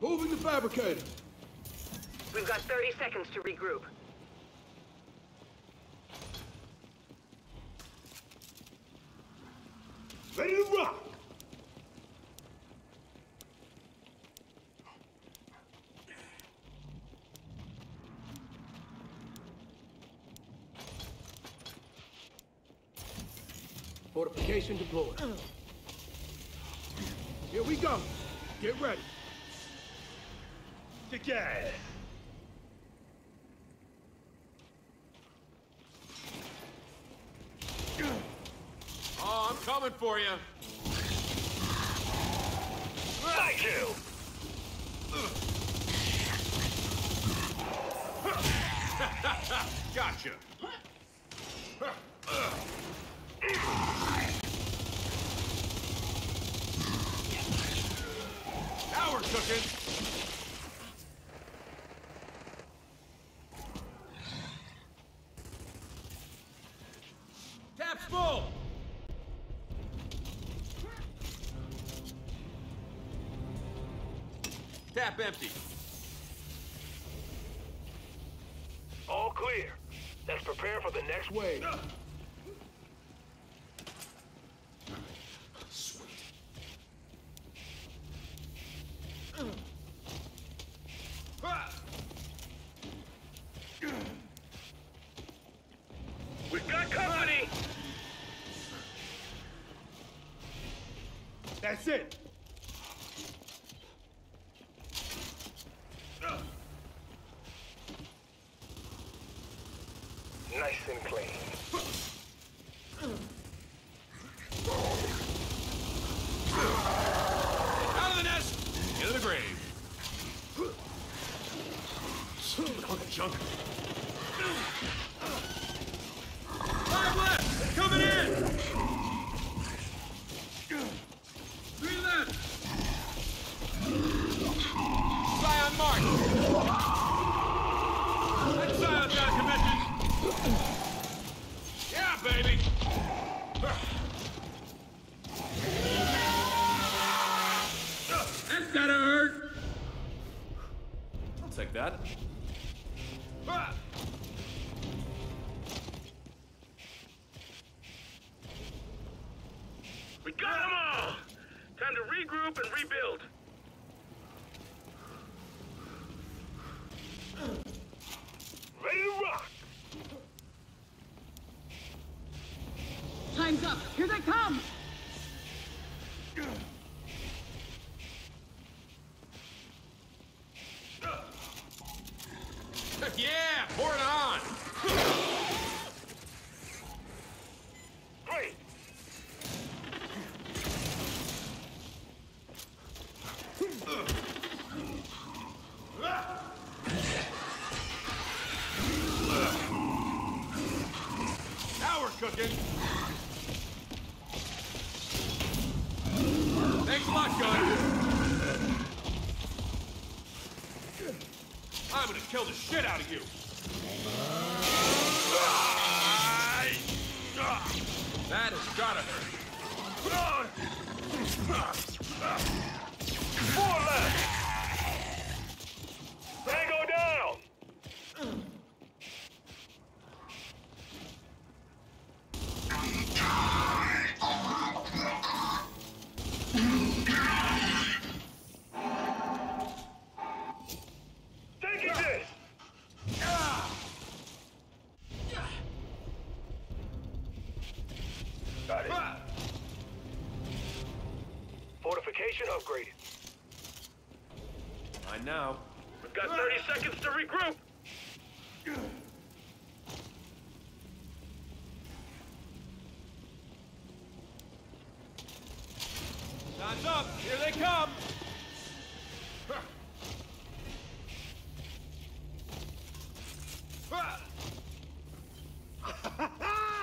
Moving the fabricator. We've got 30 seconds to regroup. Ready to rock! Fortification deployed. Here we go. Get ready. Kick ass. Oh, I'm coming for you. Thank you. Gotcha. Now we're cooking. Taps full. Tap empty. All clear. Let's prepare for the next wave. That's it! Nice and clean. Out of the nest! Into the grave. Look at all that junk. Five left! Coming in! Mark! Let's silence that commission! Yeah, baby! That's gotta hurt! I'll take that. We got them all! Time to regroup and rebuild. Ready to rock! Time's up! Here they come! Yeah! Pour it on! Great! Cooking. Thanks a lot, guys. I'm gonna kill the shit out of you. That has gotta hurt. Four left. Tango down. Fortification upgraded. I know. We've got 30 seconds to regroup. Time's up. Here they come.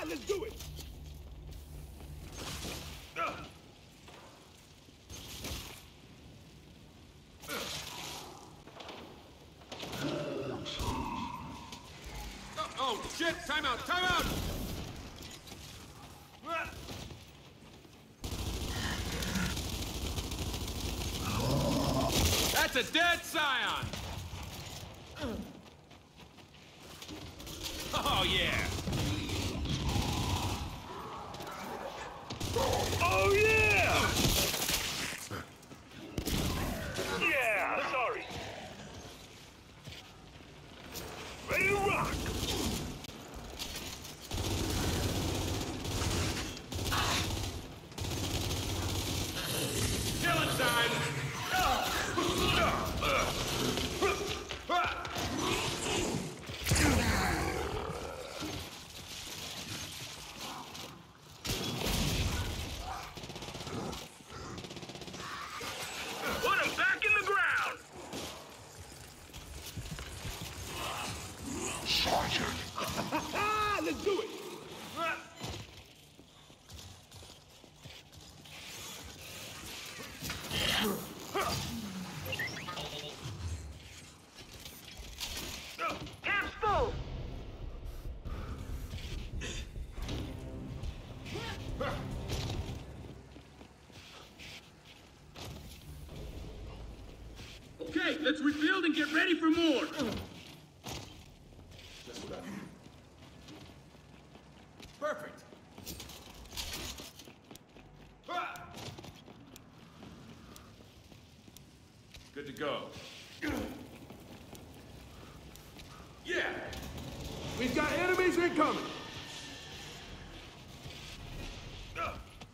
Let's do it. Oh, shit! Time out! Time out! That's That's a dead scion! Oh, yeah! Oh, yeah! Yeah, sorry. Ready to rock! Kill it, Simon! Okay, let's rebuild and get ready for more. That's what I mean. Perfect. Good to go. Yeah. We've got enemies incoming.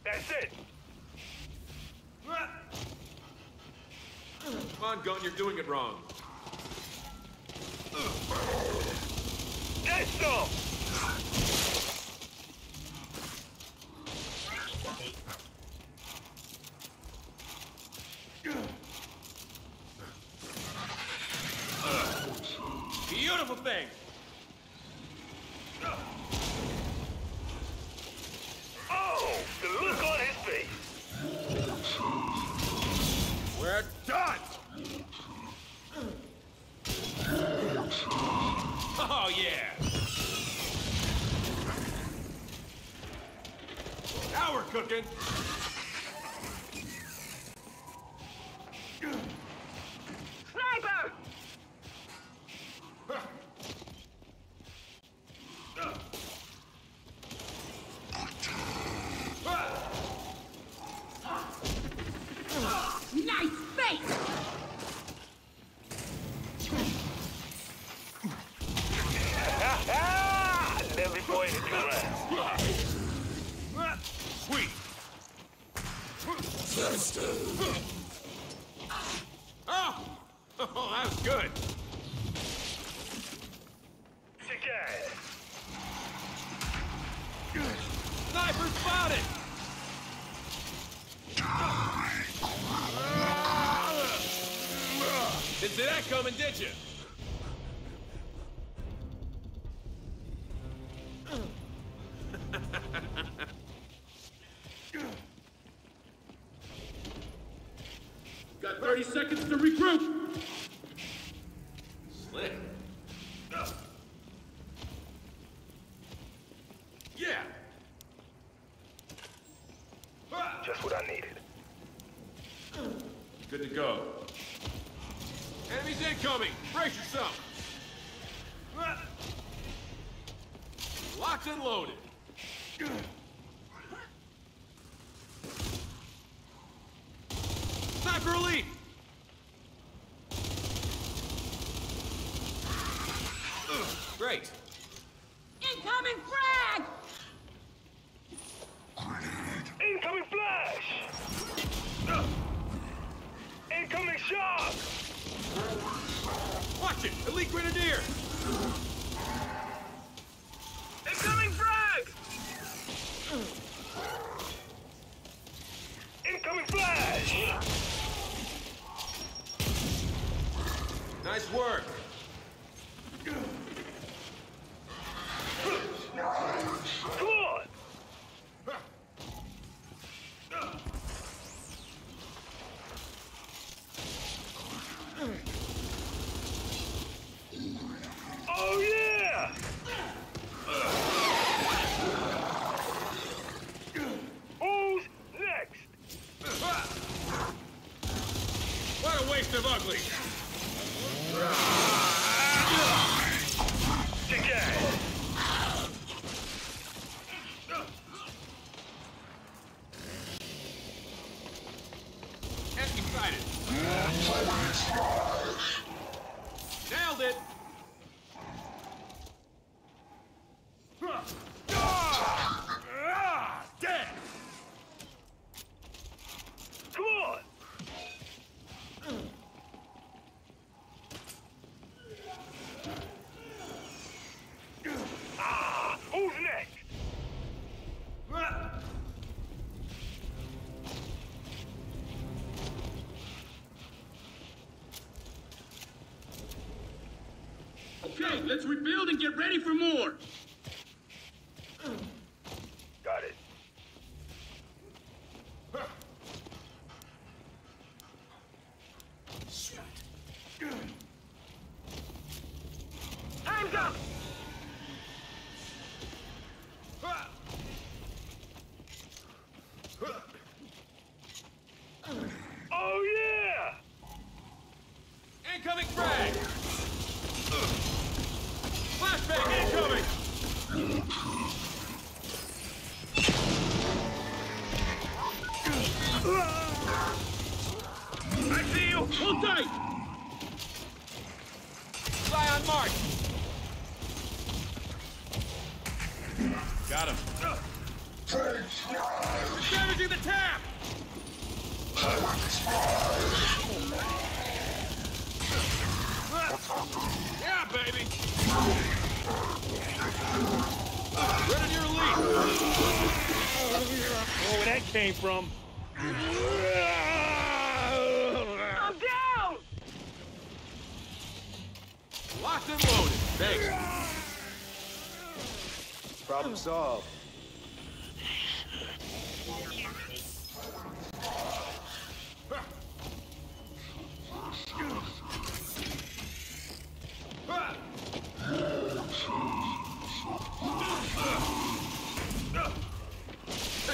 That's it. Come on, Gun, you're doing it wrong. That's all! Beautiful thing! Oh! The look on his face! We're done! Oh, yeah! Now we're cooking! Sniper! Nice face! Every boy in the grass. Sweet. Oh! Oh, that was good. Cigar. Sniper spotted. Didn't see that coming, did you? Got 30 seconds to regroup. Slick. Yeah. Just what I needed. Good to go. Enemies incoming. Brace yourself. Locked and loaded. Sniper elite! Great. Incoming frag! Incoming flash! Incoming shock! Watch it! Elite Grenadier! Incoming frag! Incoming flash! Nice work! Come on! Oh yeah! Who's next? What a way taste of ugly. Decay. Nailed it! Dead! Come on! Ah! Who's next? Okay, let's rebuild and get ready for more. Got it. Shit. Time's up. Oh yeah! Incoming frag. Flashbang incoming! I see you! Hold tight! Fly on mark! Got him. We're damaging the tap! Yeah, baby! Right in your lead! Oh, where that came from? I'm down! Locked and loaded. Thanks. Problem solved.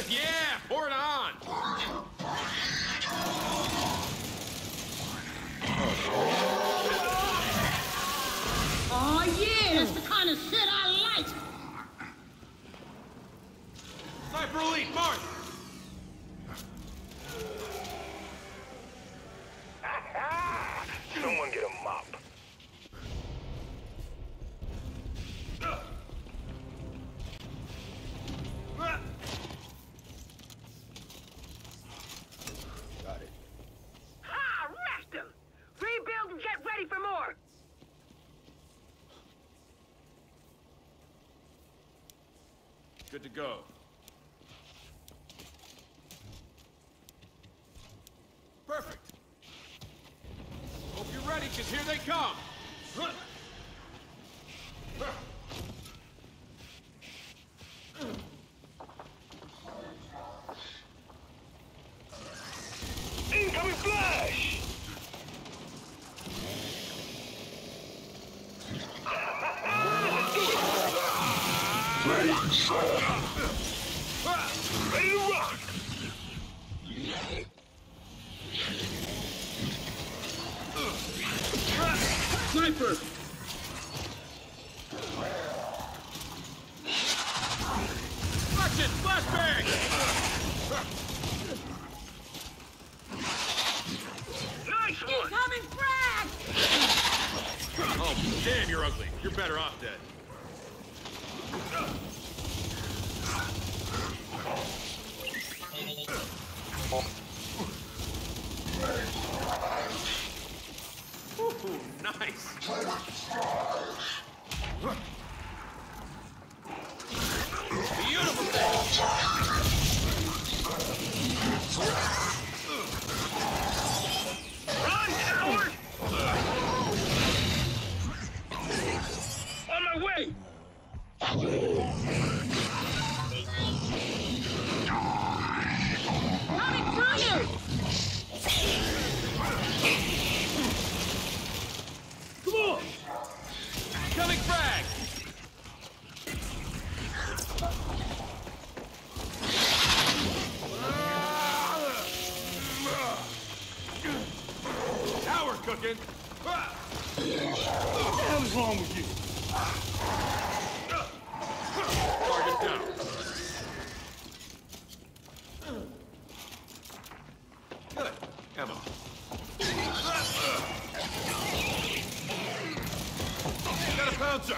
Yeah, pour it on! Oh yeah, that's the kind of shit I like! Sniper Elite, march! Someone get a mop. Good to go. Perfect. Hope you're ready, because here they come. Incoming flash! Ready to rock! Sniper! Watch it! Flashbang! Nice one! Incoming frag! Oh, damn, you're ugly. You're better off dead. Ooh, nice. Beautiful thing. Run, coward! On my way! Coming through you! Come on! Coming frag! again? What the hell is wrong with you? Target down. Good. Ammo. Got a bouncer.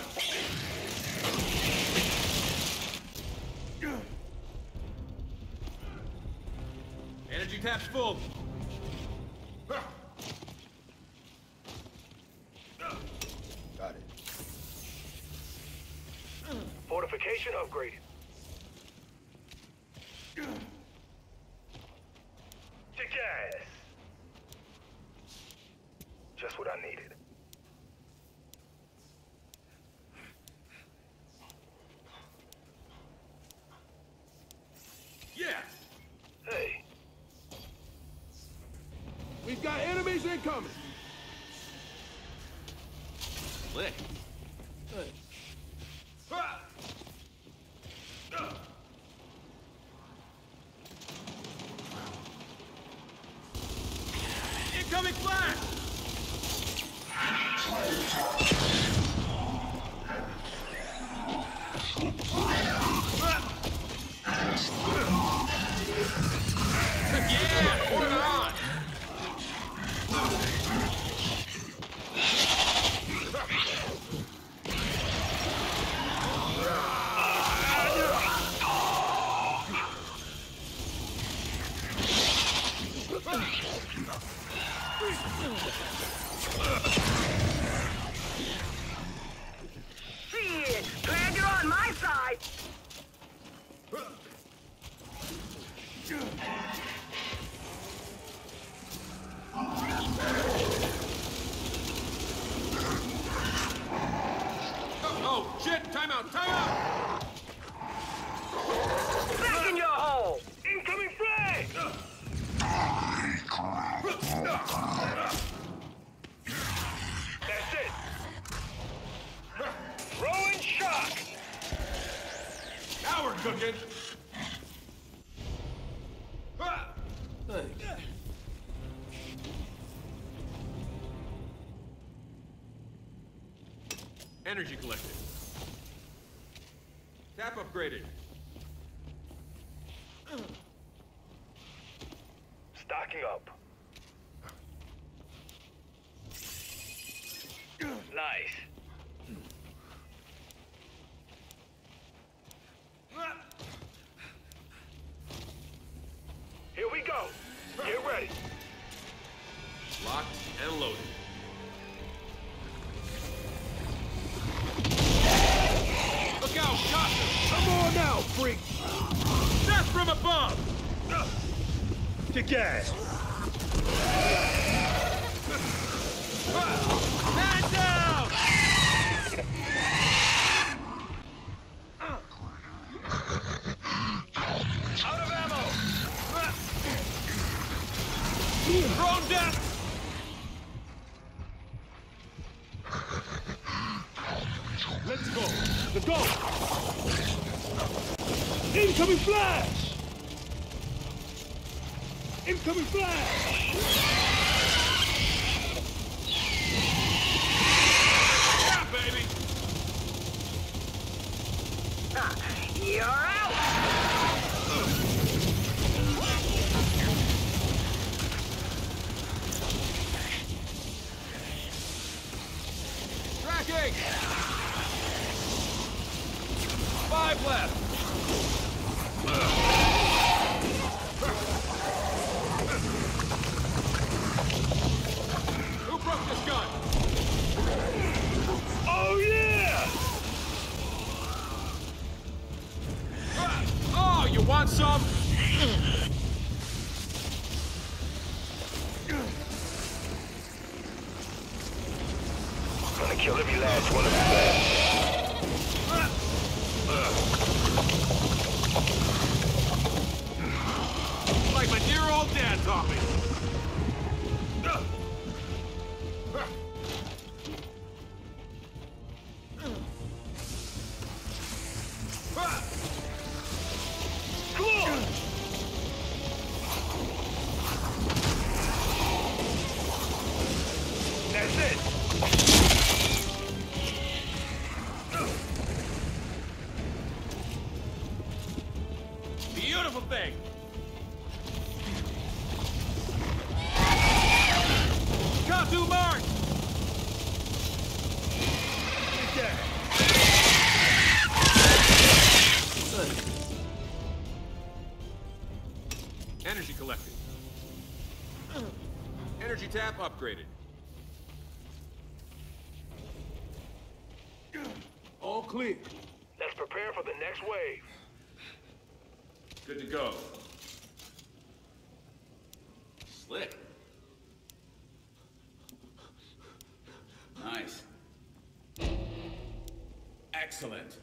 Energy tap's full. Got it. Fortification upgrade. Take gas. Just what I needed. Yeah. Hey. We've got enemies incoming. Lick. Incoming flash. Yeah, put it on. Shit! Glad you're on my side! Oh, shit! Time out! Time out! Back in your hole! Incoming flag! That's it. Rolling shock. Now we're cooking. Energy collected. Tap upgraded. Stocking up. Nice. Here we go. Get ready. Locked and loaded. Look out, Copter! Come on now, freak! Death from above! To gas! Man down! Out of ammo! Thrown down! Let's go! Let's go! Incoming flash! Incoming flash! Baby. You're out. Tracking. 5 left. Who broke this gun? Oh, yeah! Oh, you want some? I'm gonna kill every last one of you left. Like my dear old dad taught me. Energy tap upgraded. All clear. Let's prepare for the next wave. Good to go. Slick. Nice. Excellent.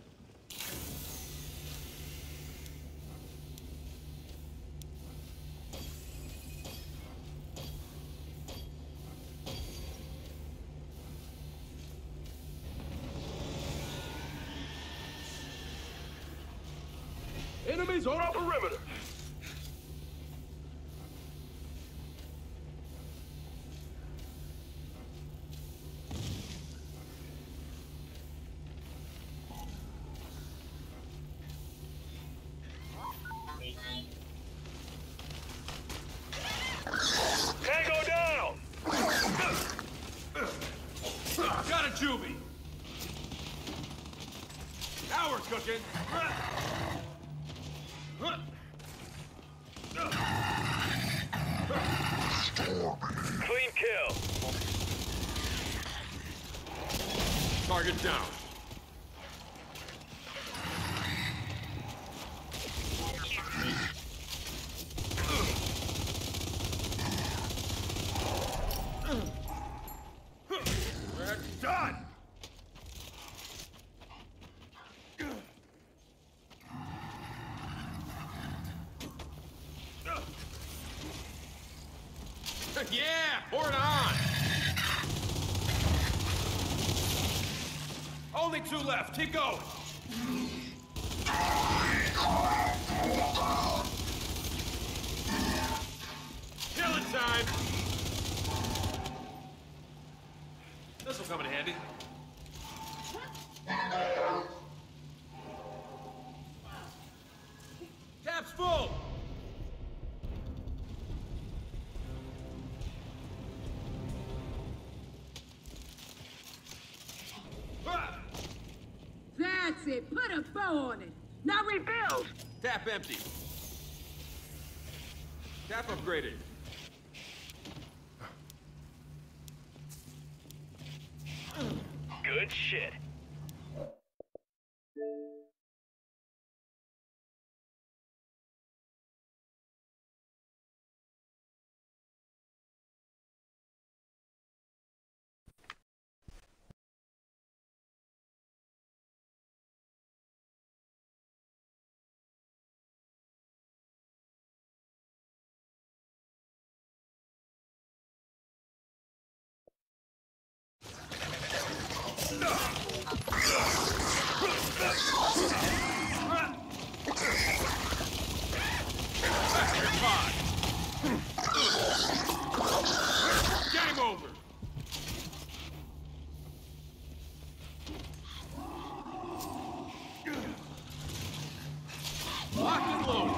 Enemies on our perimeter. Tango down. Got a juvie. Now we're cooking. Clean kill. Target down. We're done. Yeah, pour it on! Only two left, keep going! Killing time! This'll come in handy. Cap's full! Put a bow on it. Now rebuild. Tap empty. Tap upgraded. Good shit. Game over. Lock and load.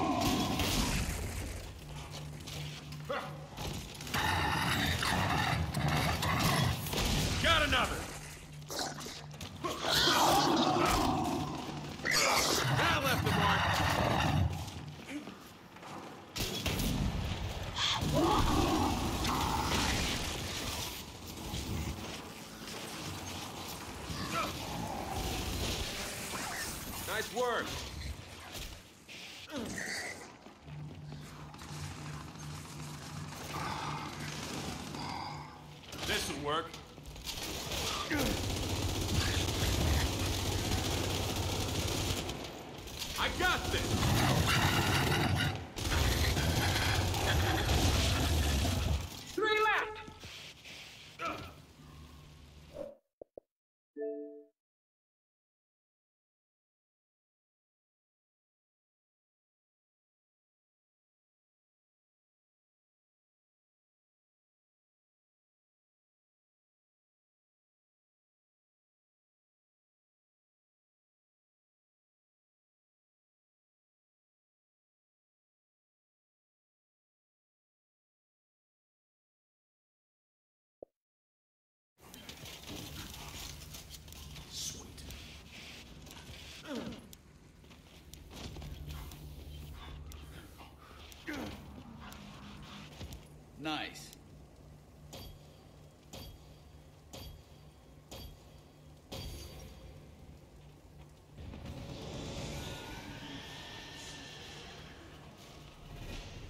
Got another. That left the mark. Nice work. This will work. I got this! Three left! Nice.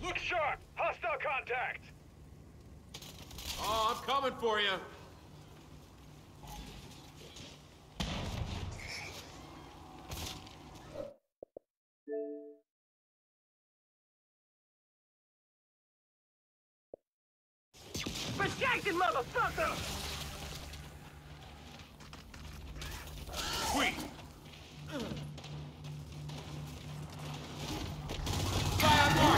Look sharp! Hostile contact! Oh, I'm coming for you! Rejected, motherfucker! Sweet! Bye!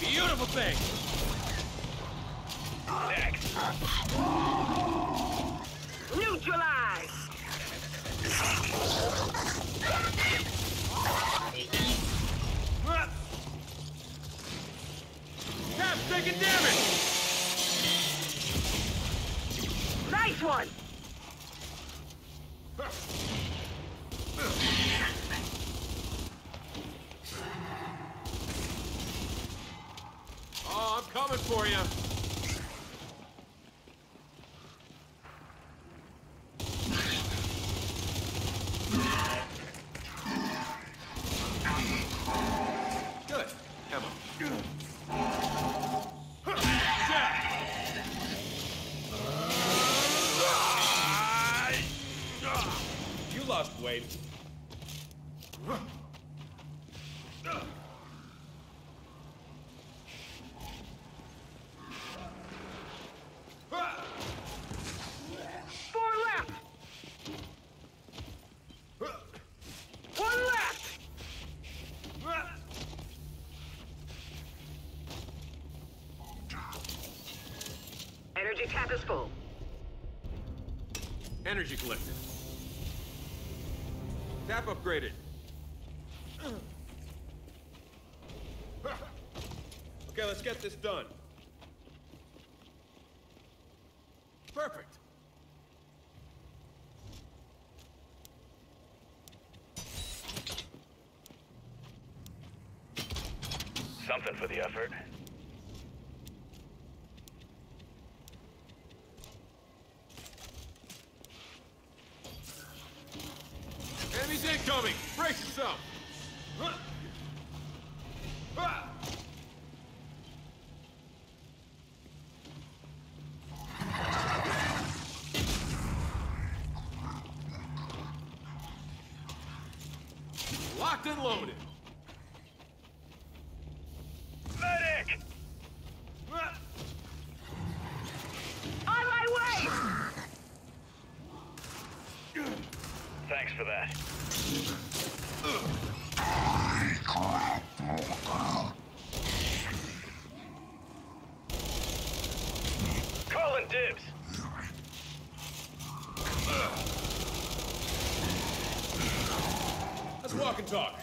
Beautiful thing! Next! Neutralize! Cap's taking damage! Nice one! Oh, I'm coming for you! Good. Come on. You lost weight. Cap is full. Energy collected. Tap upgraded. Okay, let's get this done. Perfect. Something for the effort. Incoming! Brace yourself! Locked and loaded! Medic! On my way! Thanks for that. Calling dibs. Let's walk and talk.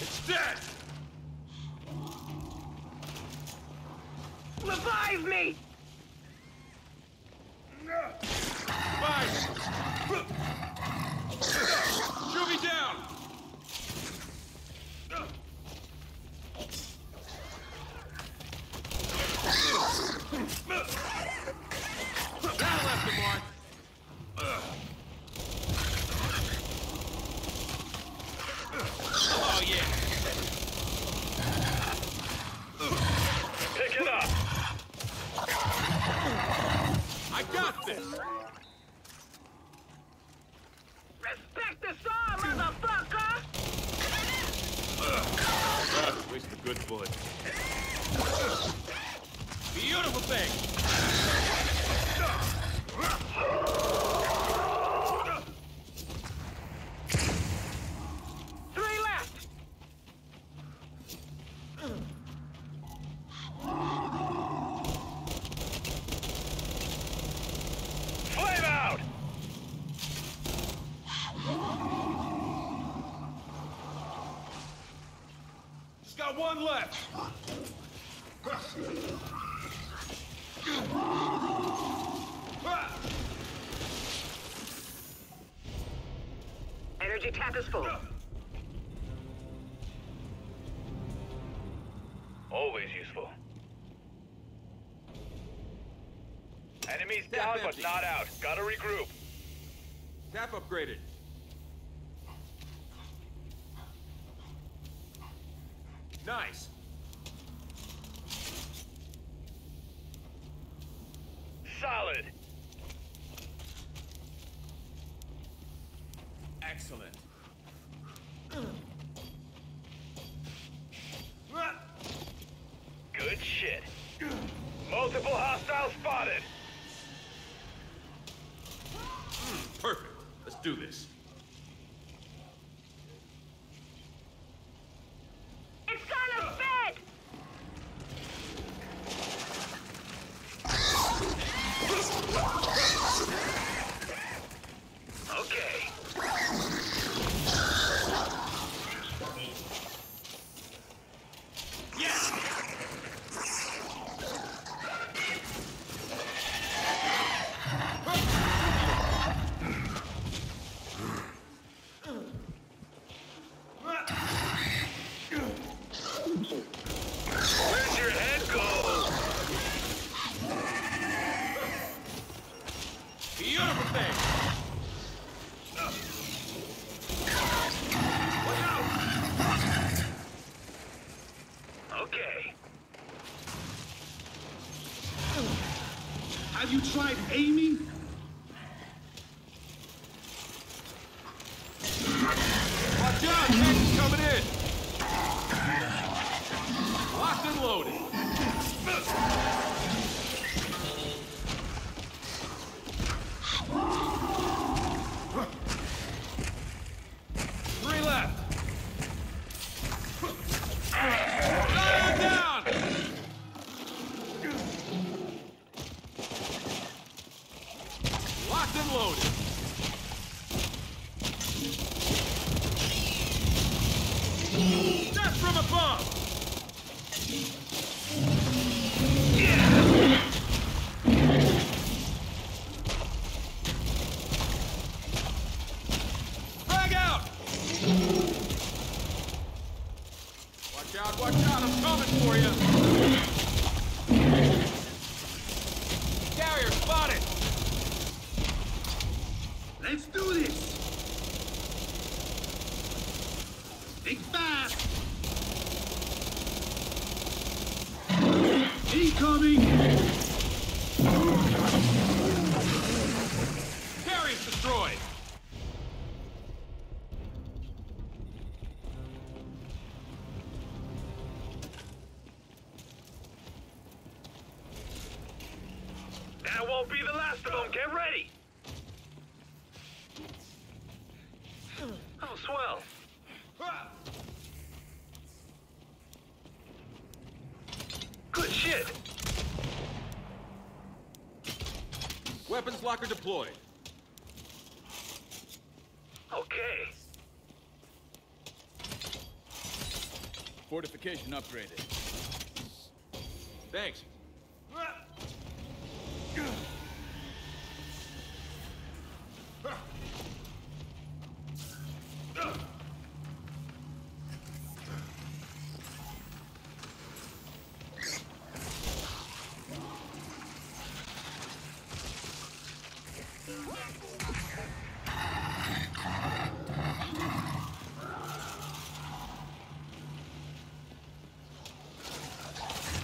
It's dead. Revive me. Shoot me down! That'll have to mark. Oh, yeah. Pick it up. I got this. Respect the star, motherfucker! Waste a good bullet. Beautiful thing! Three left! Flame out! Got one left. Energy tap is full. Always useful. Enemy's down, but not out. Gotta regroup. Tap upgraded. Nice. Solid. Excellent. Good shit. Multiple hostiles spotted. Perfect. Let's do this. It's gone to bed. Okay. Have you tried aiming? Watch out, tanks coming in! Locked and loaded! Three left! Oh, down! Locked and loaded. Death from above. Frag out. Watch out, I'm coming for you. Carrier spotted. Let's do this! Think fast! Incoming! Carrier's destroyed! That won't be the last of them! Get ready! Oh, swell. Good shit. Weapons locker deployed. Okay. Fortification upgraded. Thanks.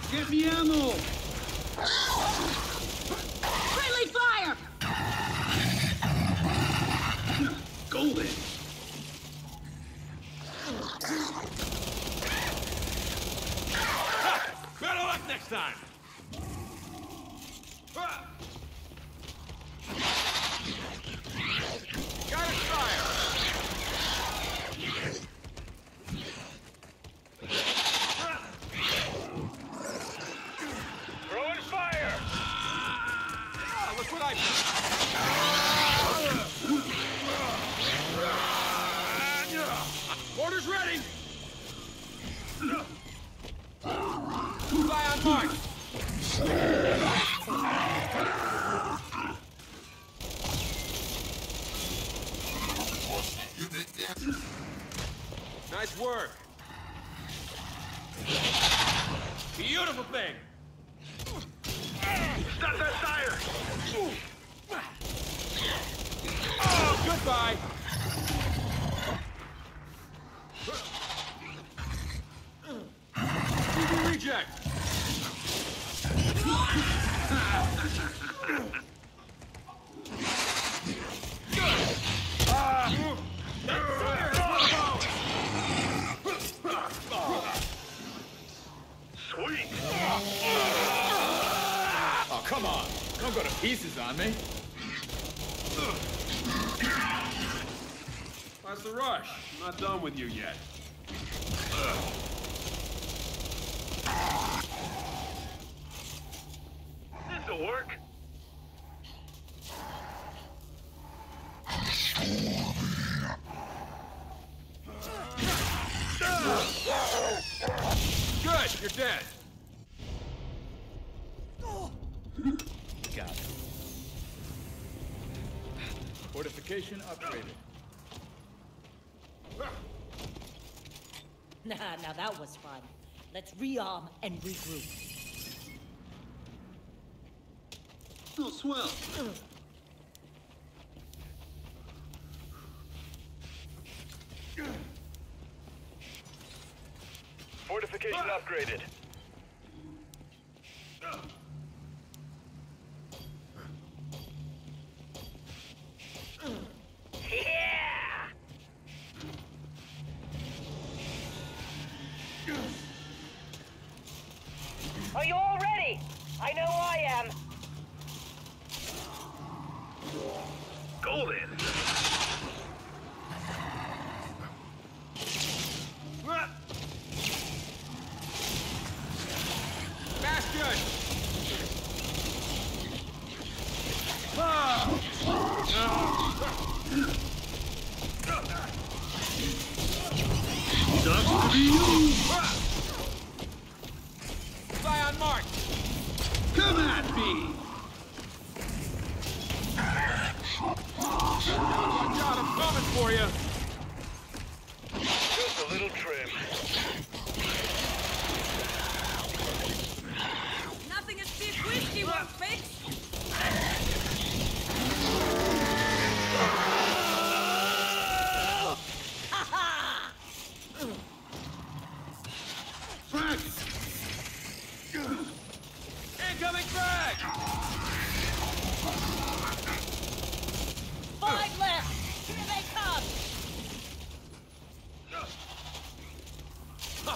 Get me ammo! Friendly fire! Golden! Better luck next time! Got his fire! Orders ready! Fly on mark! Nice work! Beautiful thing! Stop that fire! side. Reject. Sweet. Oh, come on. Don't go to pieces on me. What's the rush? I'm not done with you yet. This'll work. Good, you're dead. Got it. Fortification upgraded. Now that was fun. Let's rearm and regroup. Oh, swell. Fortification upgraded. Are you all ready? I know I am. Golden. Bastion. Sucks to be you. Mark. Come at me! Watch out, I'm coming for you! Just a little trim. Nothing a stiff whiskey won't fix!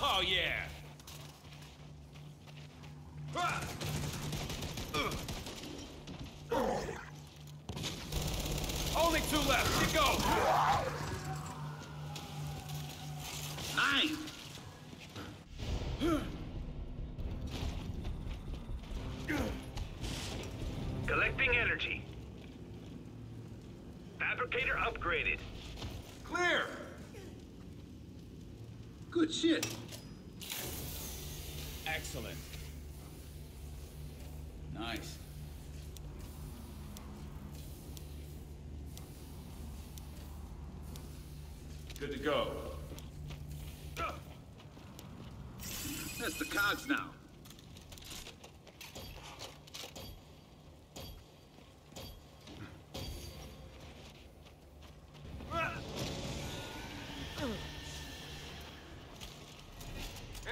Oh, yeah! Only two left! Get go! Nine! Collecting energy. Fabricator upgraded. Clear! Good shit. Excellent. Nice. Good to go. That's the cards now.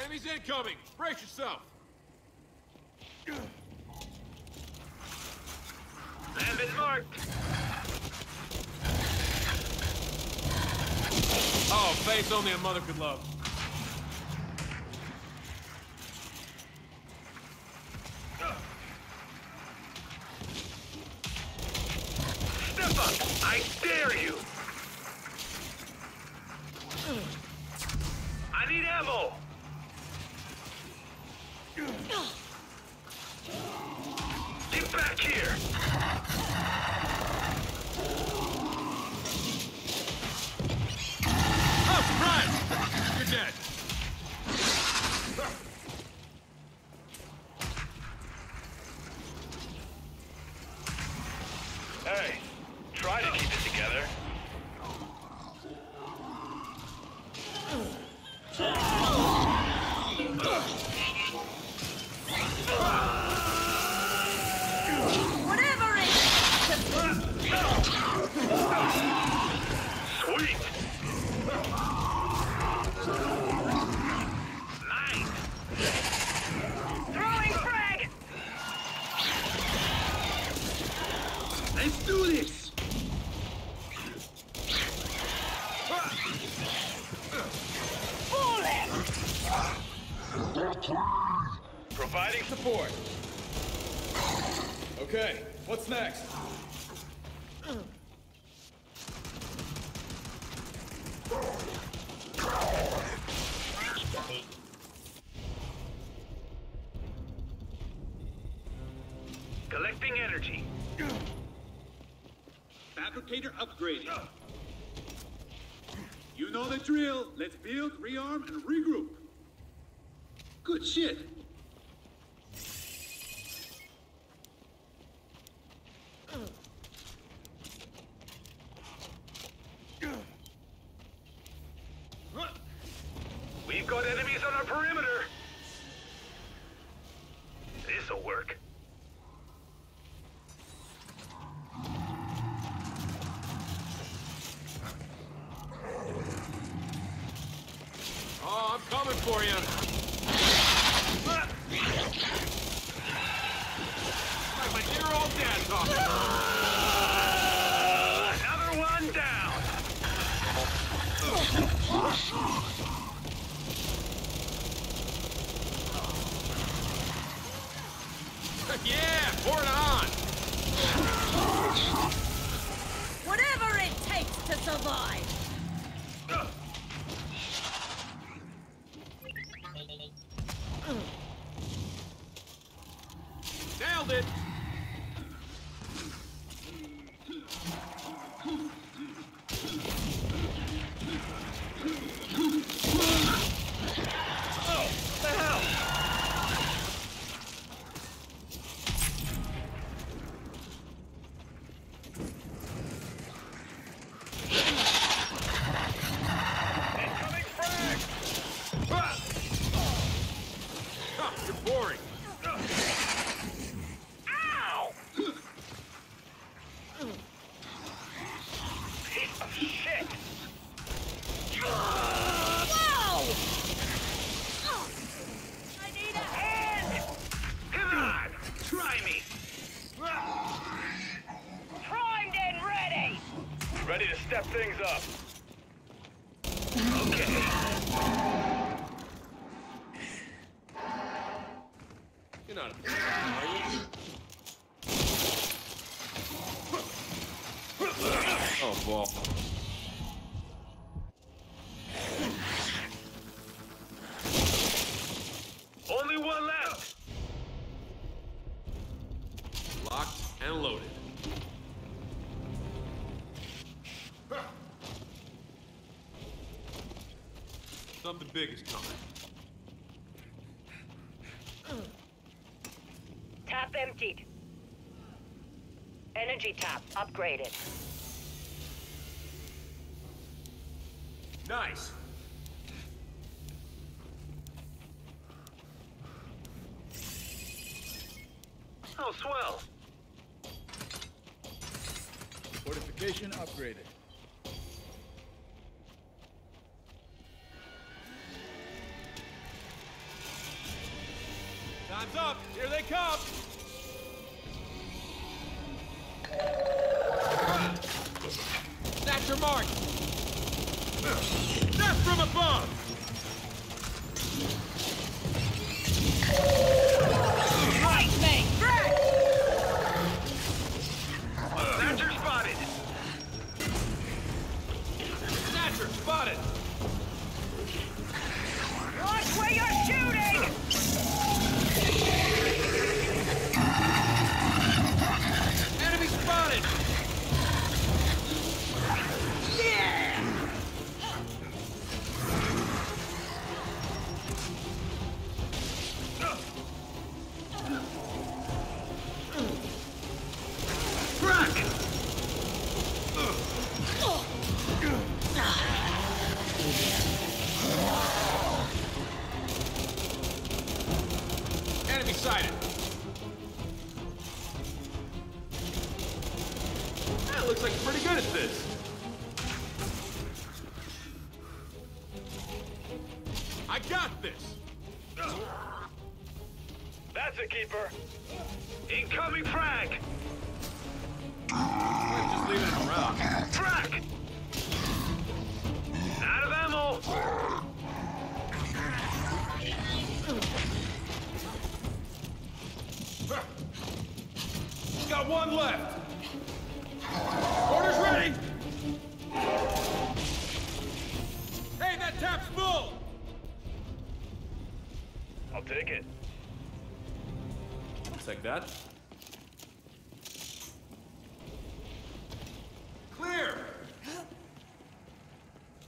Enemies incoming! Brace yourself! I've been marked! Oh, face only a mother could love. Step up! I dare you! I need ammo! Get back here! Oh, surprise! You're dead. Hey, try to keep it together. Let's do this! Pull him! Providing support. Okay, what's next? Collecting energy. Fabricator upgraded. You know the drill. Let's build, rearm, and regroup. Good shit. We've got enemies on our perimeter. This'll work. Oh, I'm coming for you. Like my dear old dad talking. Another one down. Yeah, pour it on! Whatever it takes to survive! Nailed it! Step things up. Okay. You're not a are you? Oh, ball. Only one left. Locked and loaded. Something big is coming. Tap emptied. Energy tap upgraded. Nice. Oh, swell. Fortification upgraded. Time's up! Here they come! That's your mark! Death from above! Right, mate! Right! Thatcher spotted! Thatcher spotted! Watch where you're shooting! Looks like you're pretty good at this. I got this. That's a keeper. Incoming frag. Orders ready! Hey, that tap's full! I'll take it. Looks like that. Clear!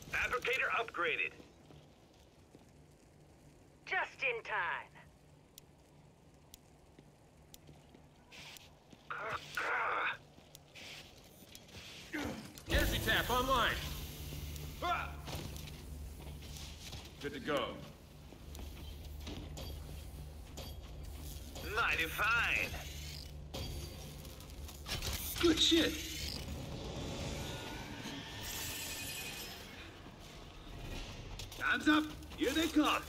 Fabricator upgraded. Just in time. Energy tap online. Good to go. Mighty fine. Good shit. Time's up. Here they come.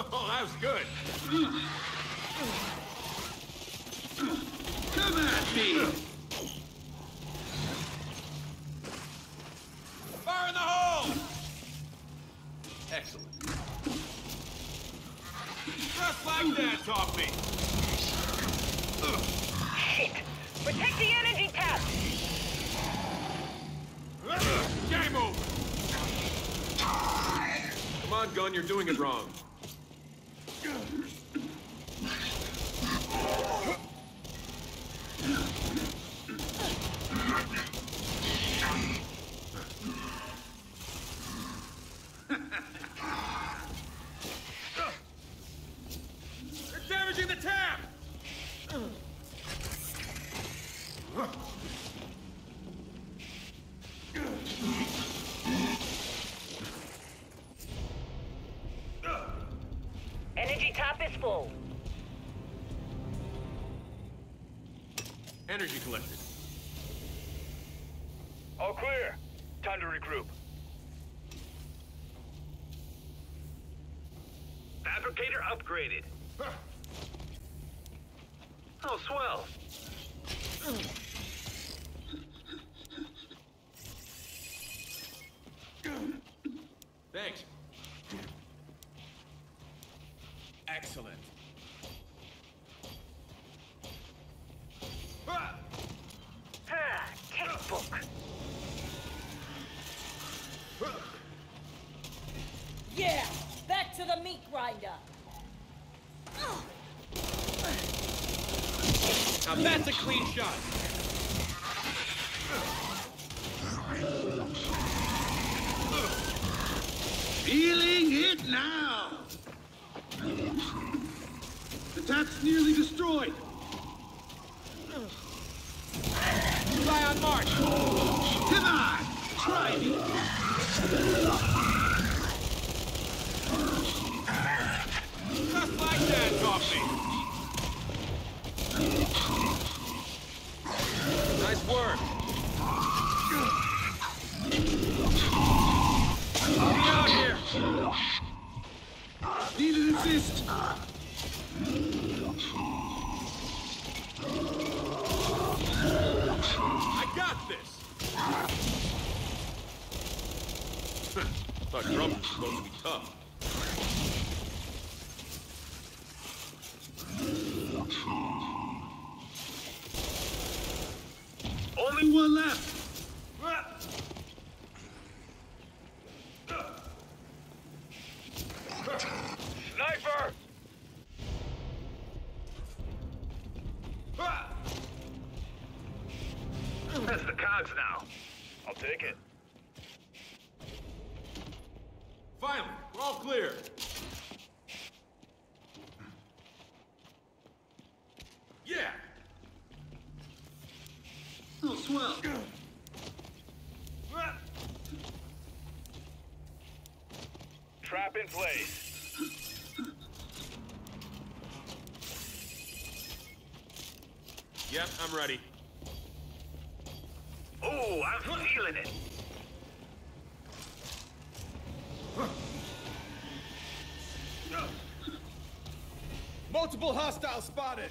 Oh, that was good. Come at me! Fire in the hole! Excellent. Just like that, taught me. Shit! Protect the energy tap! Game over! Come on, Gun, you're doing it wrong. Energy collected. All clear. Time to regroup. Fabricator upgraded. Oh, swell. Thanks. Excellent. Textbook. Yeah, back to the meat grinder. Now that's a clean shot. Feeling it now. The tap's nearly destroyed. Fly on march. Come on, try me. Just like that, Coffee. Nice work. I'll be out here. Need an assist. I got this! Thought drum was supposed to be tough. Only one left! Sniper! That's the cogs now. I'll take it. Finally, we're all clear. Yeah. Oh, swell. Trap in place. Yep, I'm ready. Oh, I'm feeling it. Multiple hostiles spotted.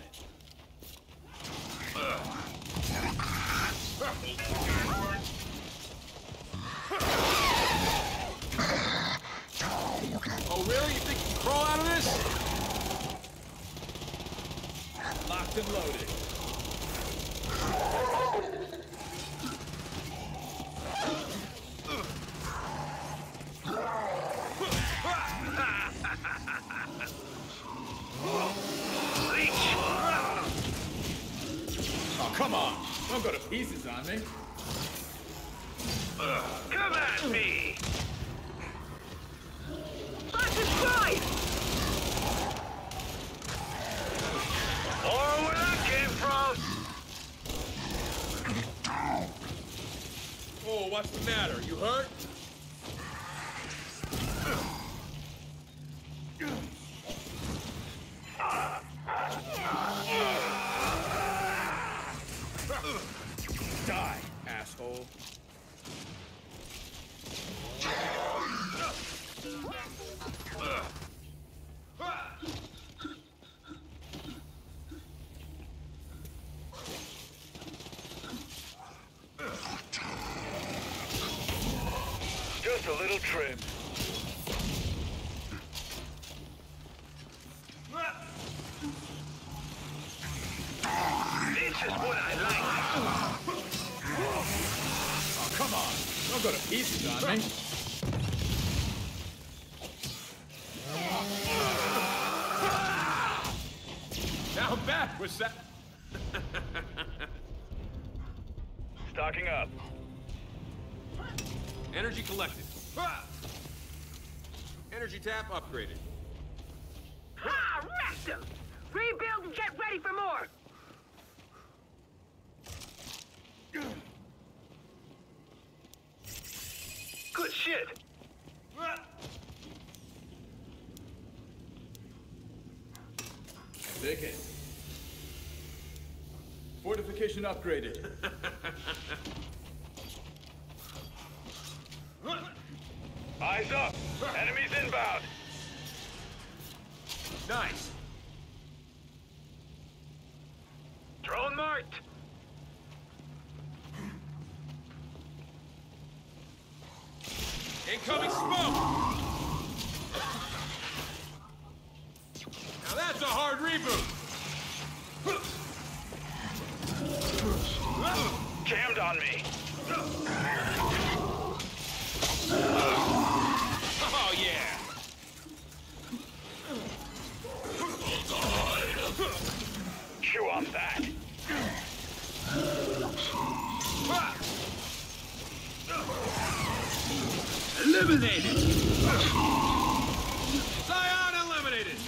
Oh, really? You think? crawl out of this. Locked and loaded. Oh, come on. Don't go to pieces on me. Come at me! That's his side! Or where that came from! Oh, what's the matter? You hurt? Die, asshole. Just a little trim. This is what I like. Oh, come on. Don't go to pieces on me. How bad was that? Stocking up. Energy collected. Energy tap upgraded. Ha! Wrecked him! Rebuild and get ready for more! Good shit! Take it. Fortification upgraded. Eyes up! Enemies inbound! Nice! Drone marked! Incoming smoke! Now that's a hard reboot! Jammed on me! Oh, yeah! Chew on that! Eliminated! Scion eliminated!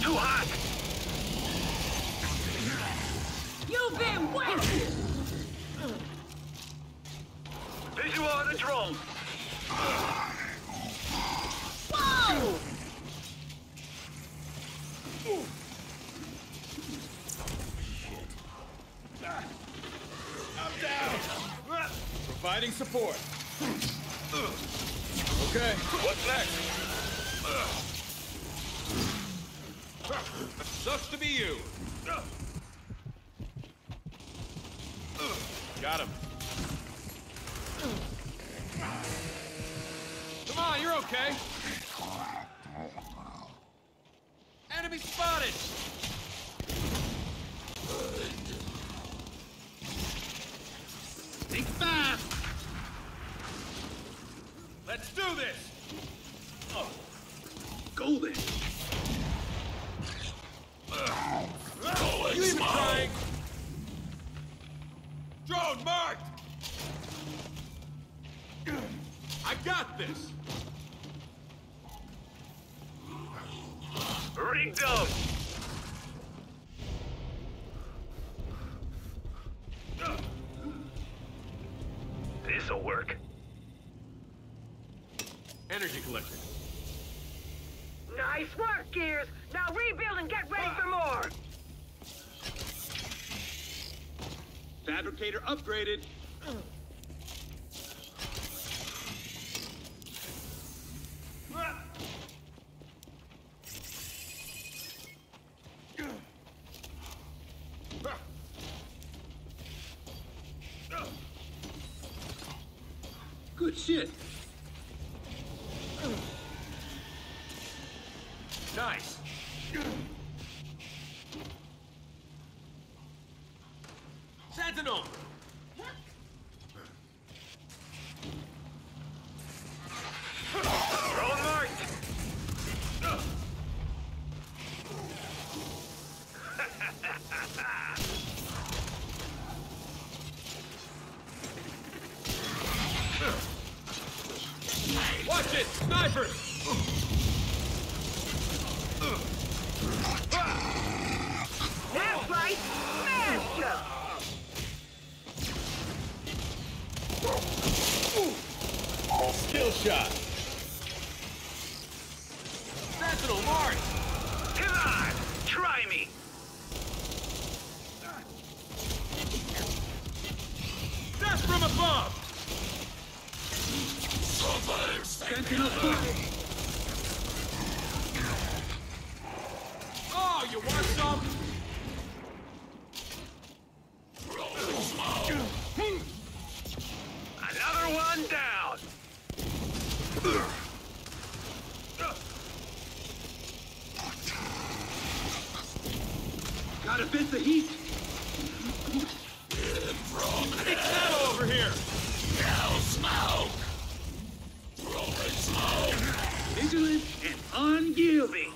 Too hot! You've been waiting! Visual on the drone! Whoa! Shit. I'm down! Providing support. Okay, what's next? Sucks to be you. Got him. Come on, you're okay. Enemy spotted. Think fast. Let's do this. Oh, golden. You even trying? Drone marked. I got this! Rigged up! This'll work. Energy collector. Nice work, Gears! Now rebuild and get ready for more! Fabricator upgraded! Good shit. Nice. Sentinel. Watch it! Snipers! That's right! Smash them! Skill shot! Sentinel march! Come on! Try me! Death from above! Sentinel fire! Oh, you want some? Another one down! Gotta vent the heat! It's that over here! Now smoke! Vigilant and unyielding.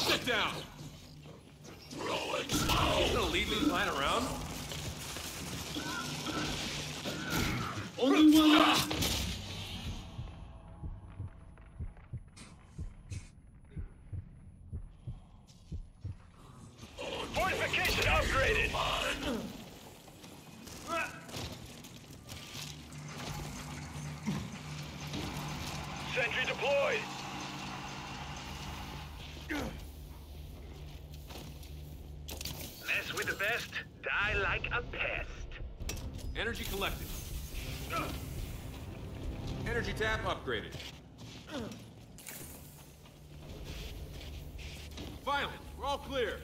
Sit down. He's gonna leave me flying around. Only one left. Fortification upgraded! Sentry deployed! Mess with the best, die like a pest. Energy collected. Energy tap upgraded. Violent, we're all clear.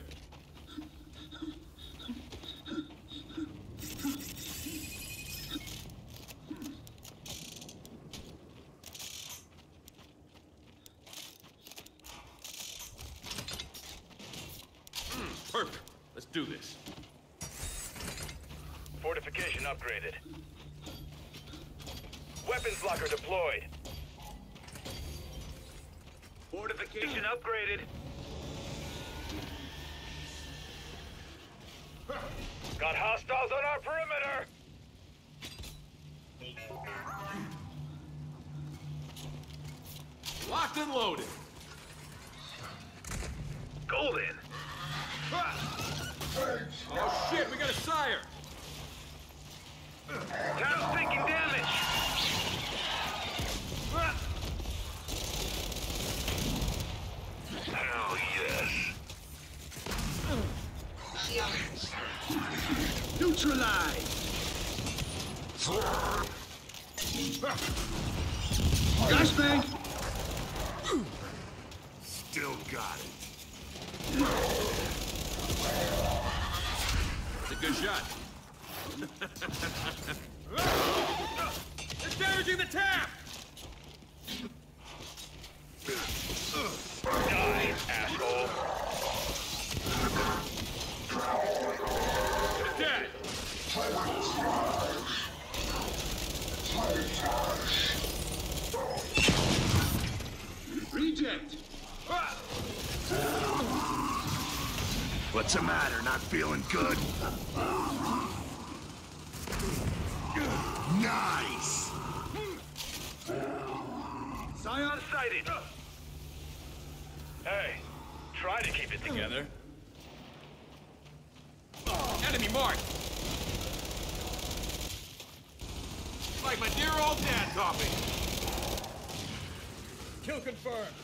Perfect. Let's do this. Fortification upgraded. Weapons locker deployed. Fortification upgraded. Got hostiles on our perimeter! Locked and loaded. Golden. Oh shit, we got a sire! Town's taking damage! Hell yes! Neutralized! Gosh bang! Still got it! That's a good shot. It's damaging the tap! Die, asshole. You're dead. Reject. What's the matter? Not feeling good? Nice! Scion sighted! Hey, try to keep it together. Enemy marked! Like my dear old dad taught me. Kill confirmed.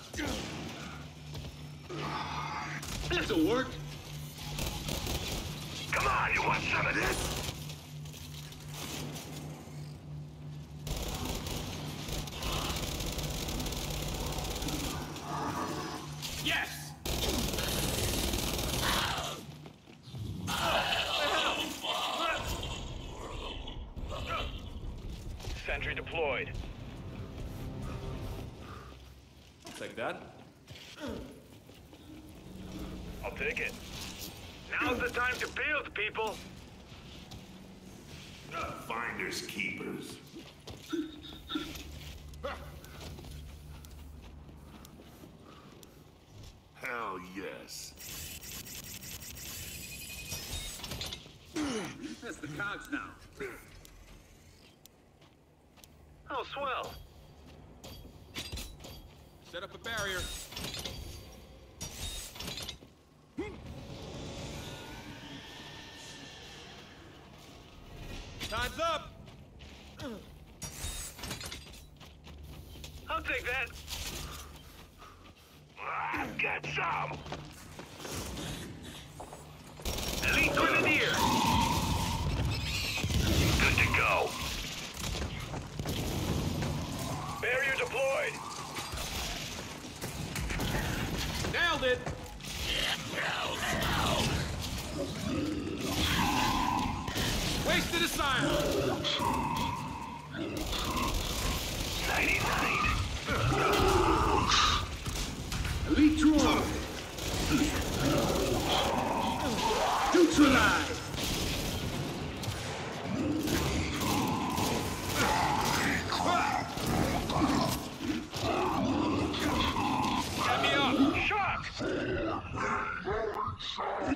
This'll work. Come on, you want some of this? Yes! Oh, deployed. I'll take that. I'll take it. Now's the time to build, people. Finders keepers. Hell yes. That's the cogs now. Oh, swell. Set up a barrier. Time's up. I'll take that. I've got some. Elite Grenadier. Good to go. Barrier deployed. Nailed it. Wasted his fire. 99. Elite drone. Neutralize.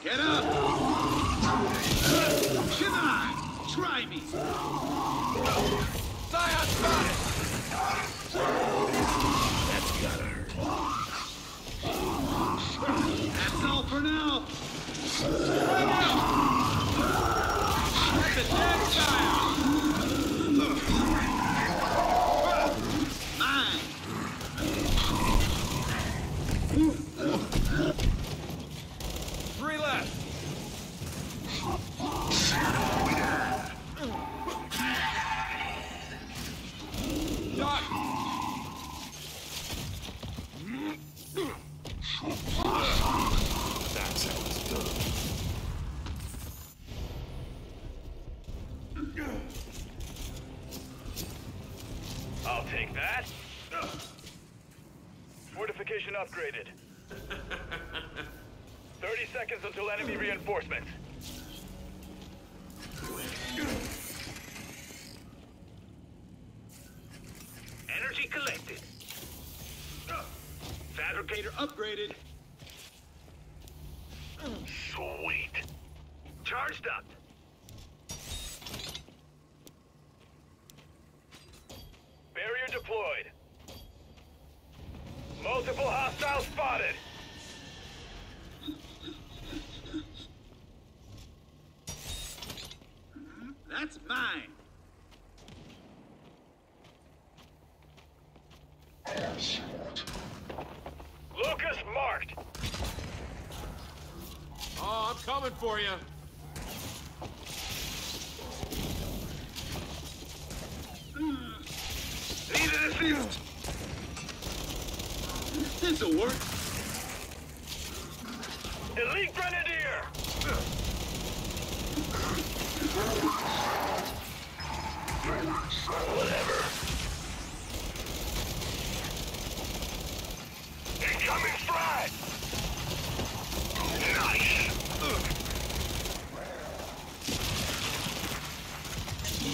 Get up! Come on! Try me! Zion's got it! That's got her. That's all for now! Right out! That's a dead Zion! Mine! Three left. Doc. That's how it's done. I'll take that. Fortification upgraded. 30 seconds until enemy reinforcements. Energy collected. Fabricator upgraded. Sweet. Charged up. Barrier deployed. Multiple hostiles spotted. That's mine. Lucas marked. Oh, I'm coming for you. Need an assist. This'll work. Elite Grenadier. Whatever. Incoming strike! Nice!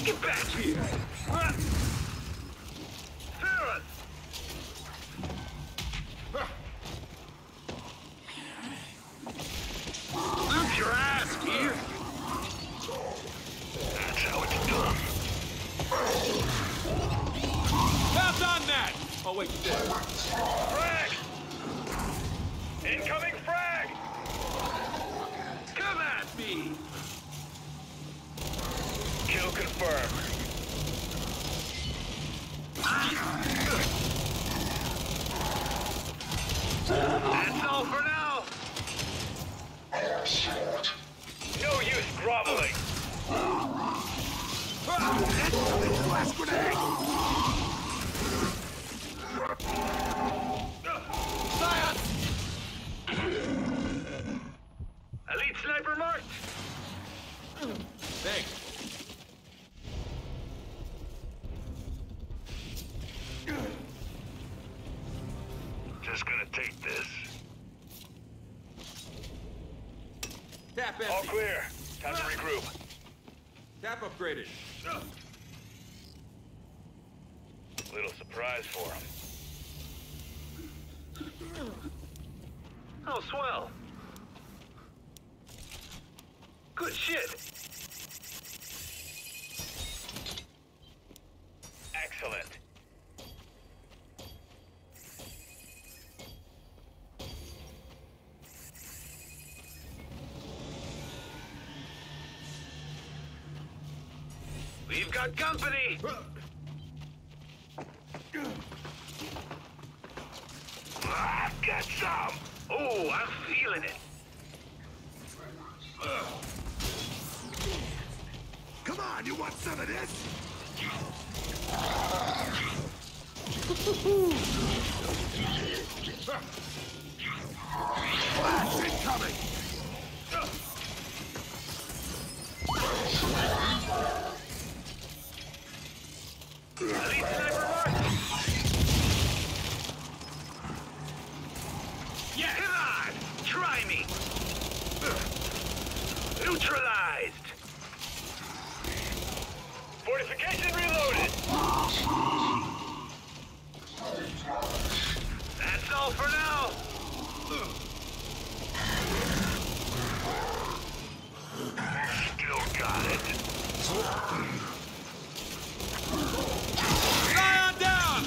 Get back here! Ferris! Knock your ass here! That's how it's done. Well done, Nat! Oh, wait, you did. Frag! Incoming frag! Come at me! Kill confirmed. That's all for now! No use groveling! Elite sniper marked. Thanks. Map empty. All clear. Time to regroup. Tap upgraded. Little surprise for him. Oh, swell. Good shit. Excellent. We've got company. I've got some. Oh, I'm feeling it. Come on, you want some of this? Flash incoming! Elite sniper mark! Yes! Come on! Try me! Neutralized! Fortification reloaded! That's all for now! Still got it! Fly on down!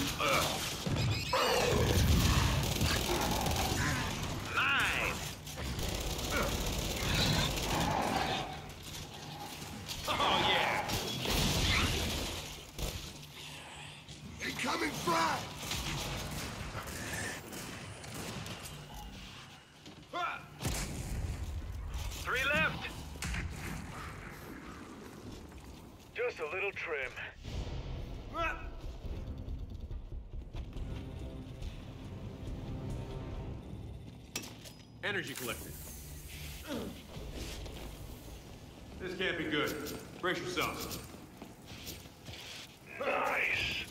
Mine! Oh yeah! Coming flat! Three left! Just a little trim. Energy collected. This can't be good. Brace yourself. Nice!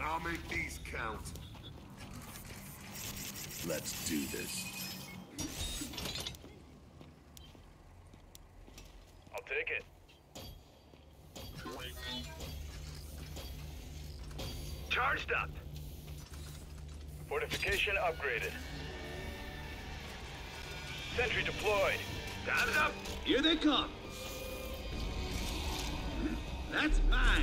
I'll make these count. Let's do this. I'll take it. Charged up. Fortification upgraded. Sentry deployed. Time's up. Here they come. That's mine.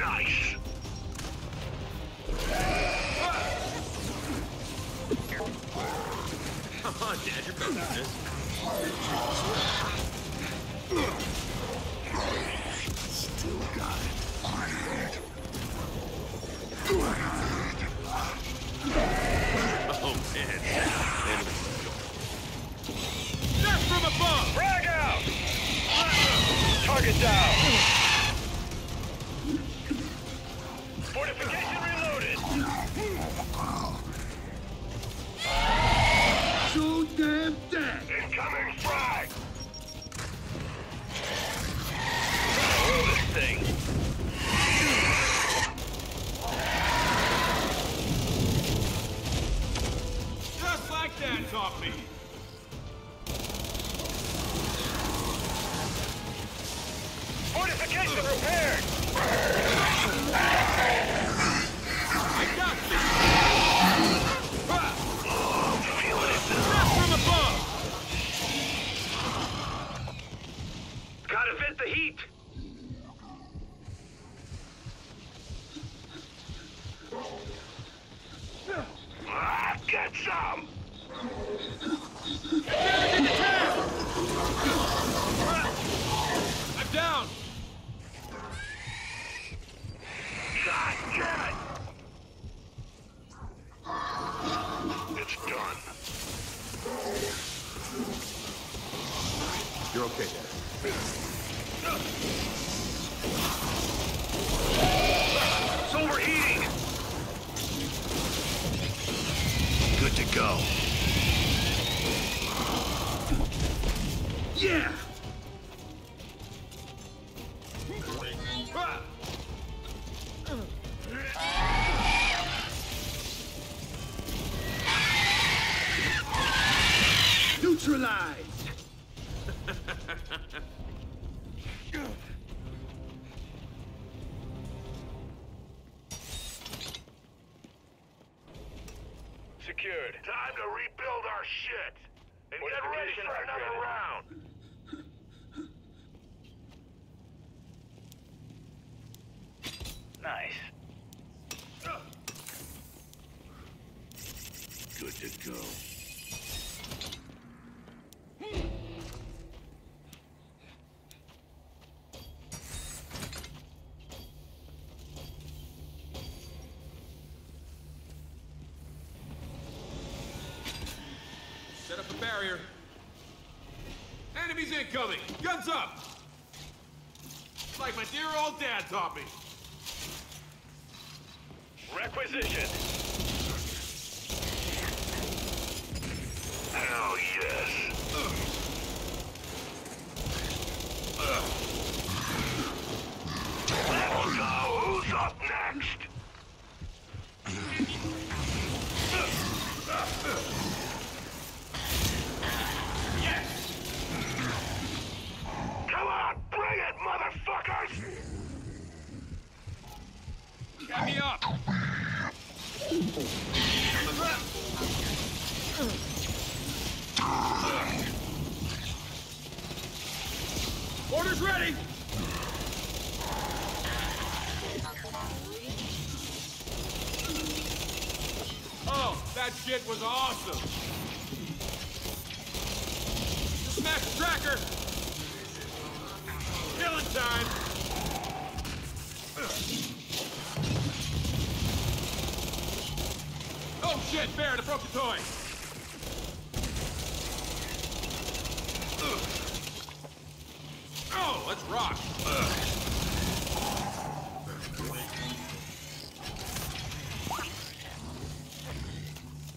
Nice! Come on, Dad, you're better than this. Still got it. Oh, man. Death from above! Frag out! Target down! Fortification reloaded! So damn dead! Incoming frag! Roll this thing! Just like that, taught me! Fortification repaired! Gotta vent the heat. I've got some. I'm down. God damn it. It's done. You're okay there. It's overheating. Good to go. Yeah. secured. Time to rebuild our shit. And get ready for another round. Nice. Good to go. Set up a barrier. Enemies incoming! Guns up! It's like my dear old dad taught me. Requisition. Hell yes. Let's go. Who's up next? Yes. Come on, bring it, motherfuckers! Get me up. Orders ready! Oh, that shit was awesome! Smash the tracker! Killing time! Oh shit, Baird, I broke the toy! Oh, let's rock!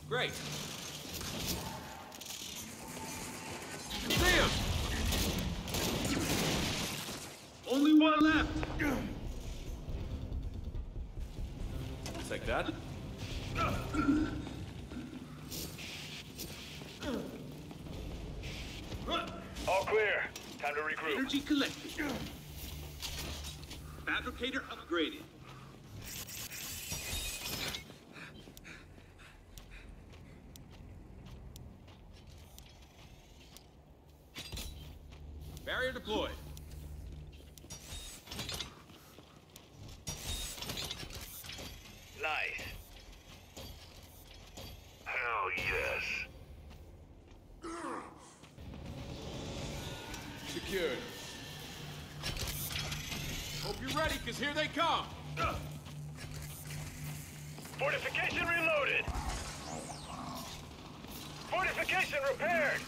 Great. See him! Only one left! Looks like that. All clear. Time to regroup. Energy collected. Fabricator upgraded. Barrier deployed. Nice. Hell yes. Secured. Hope you're ready, because here they come. Fortification reloaded. Fortification repaired.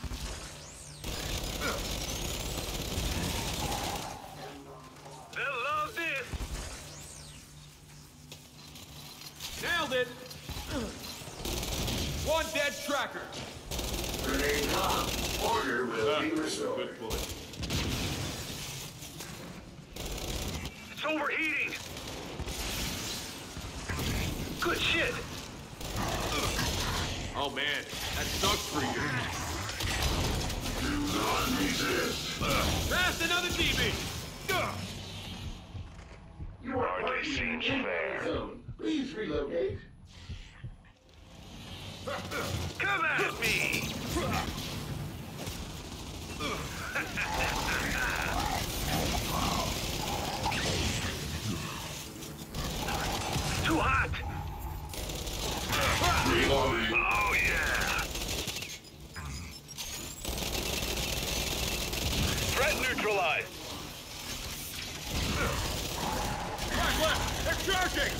They'll love this. Nailed it. One dead tracker. Grenade up. Order will be restored. Good point. It's overheating. Good shit. Oh man, that sucks for you. Do not resist. Blast another DB. Your party seems fair. Please relocate. Come at me! Too hot! Reloading. Oh yeah! Threat neutralized! Back left! They're charging!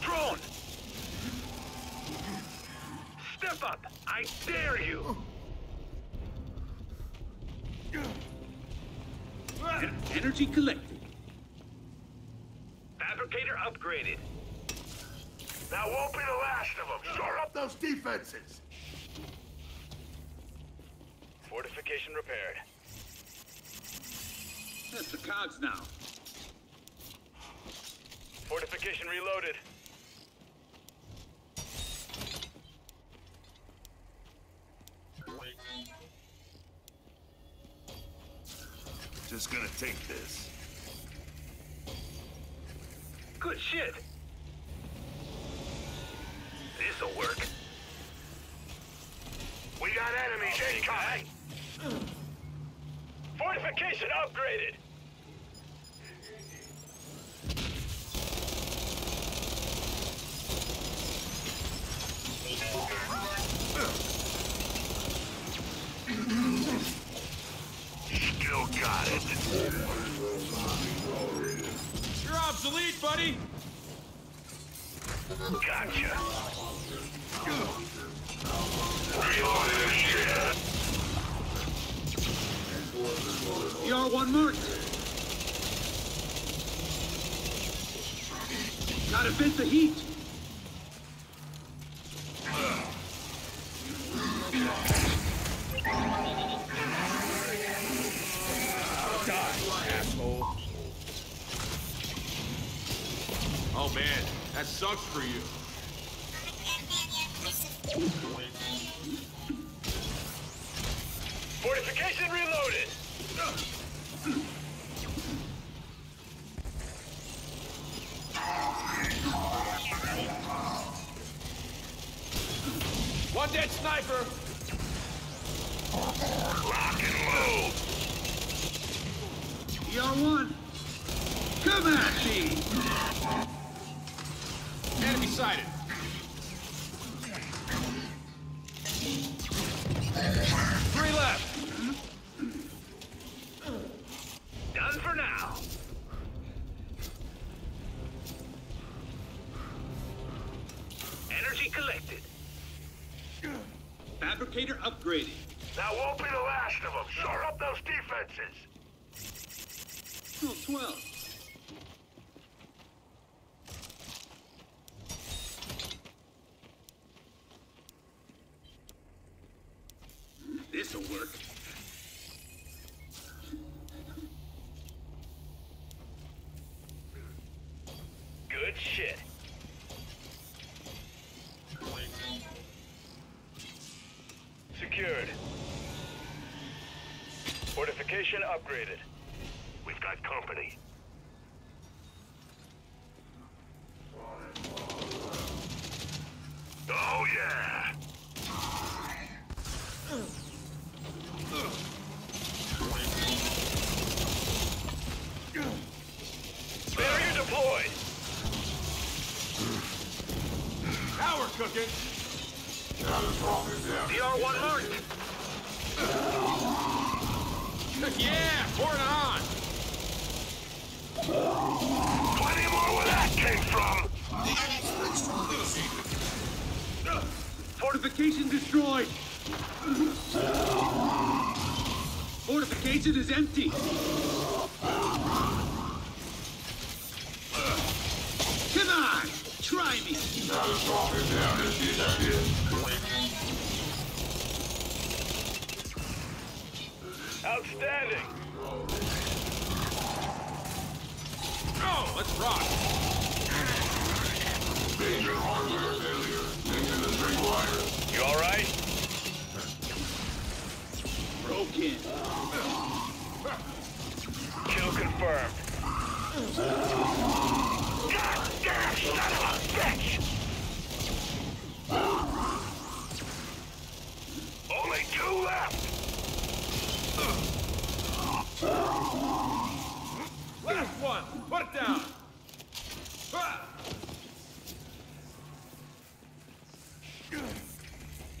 Drone! Step up! I dare you! Energy collected. Fabricator upgraded. That won't be the last of them. Shore up those defenses! Fortification repaired. That's the cogs now. Fortification reloaded. Just gonna take this. Good shit. This'll work. We got enemies incoming. Fortification upgraded. Still got it. You're obsolete, buddy. Gotcha. You're one more. Gotta bend the heat. Oh man, that sucks for you. Fortification reloaded. One dead sniper. Lock and load. Y'all one. Come at me. Enemy sighted. Three left. Done for now. Energy collected. Fabricator upgraded. Now won't be the last of them. Shore up those defenses. Still 12. This'll work. Good shit. Secured. Fortification upgraded. We've got company. Oh yeah! Barrier deployed. Power cooking. DR1 marked. Yeah, pour it on. Plenty more where that came from. Fortification destroyed. Fortification is empty. Come on, try me. Outstanding. Oh, let's rock. Major hardware failure. Next to the string wire. You all right? Broken. Kill confirmed. God damn son of a bitch! Only two left! Last one! Put it down!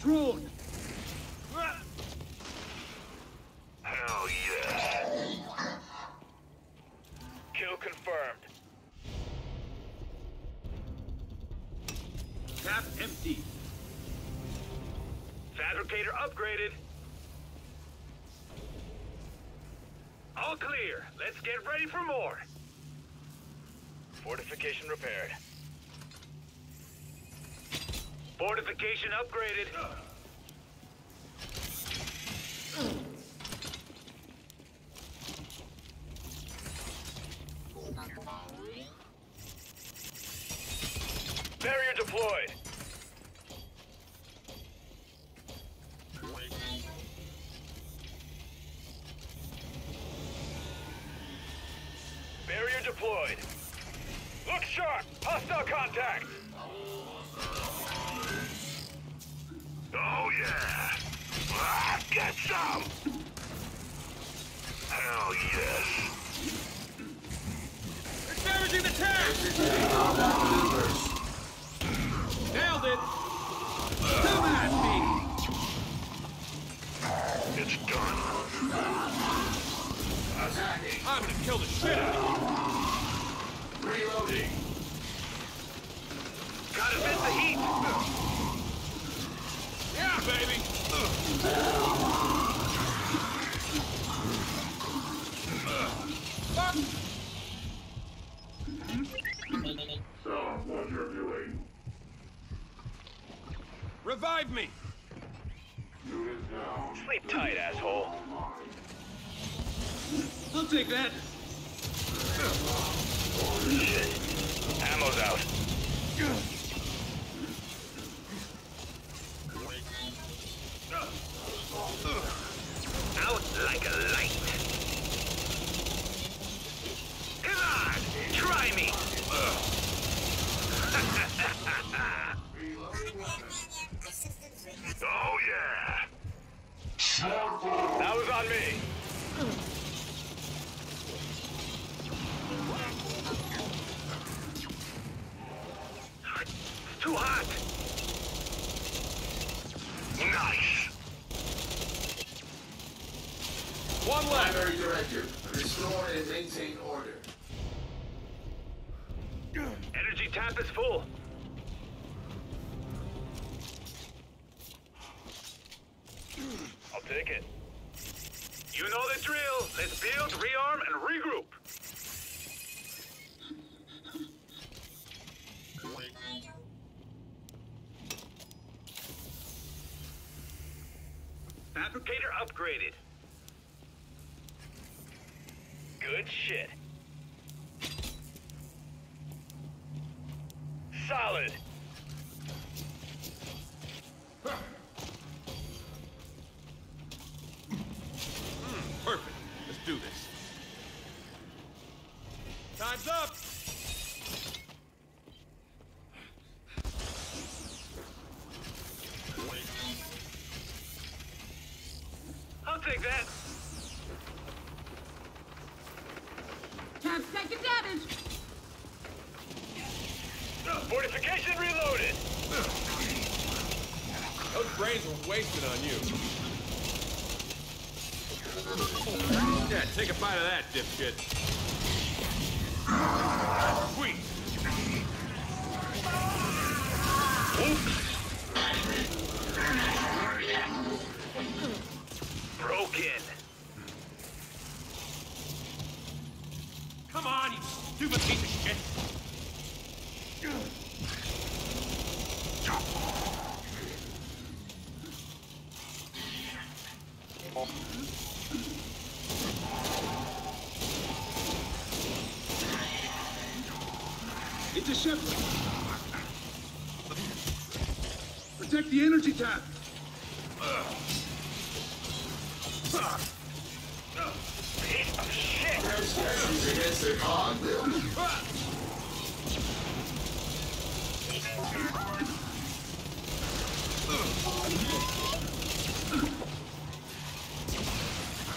Drone! Hell yeah! Kill confirmed. Tap empty. Fabricator upgraded. All clear. Let's get ready for more. Fortification repaired. Fortification upgraded. Barrier deployed. Barrier deployed. Look sharp! Hostile contact! Oh yeah! Ah, get some! Hell yes! They're damaging the tank! Nailed it! Come at me! It's done. I'm gonna kill the shit out of you! Reloading. Gotta vent the heat. Yeah, baby. Stop what you're doing. Revive me. Sleep tight, asshole. I'll take that. Shit. Ammo's out. Out like a light. Come on! Try me! Oh yeah! That was on me! Too hot! Nice! One left! Primary director, restore and maintain order. Energy tap is full. I'll take it. You know the drill. Let's build, rearm, and regroup. Fabricator upgraded. Good shit. Solid. Huh. Perfect. Let's do this. Time's up. Take that. 10 second damage. Fortification reloaded. Those brains were wasted on you. Yeah, take a bite of that, dipshit. Sweet. Oops. Broken. Come on, you stupid piece of shit. It's a ship. Protect the energy tap. Piece of shit!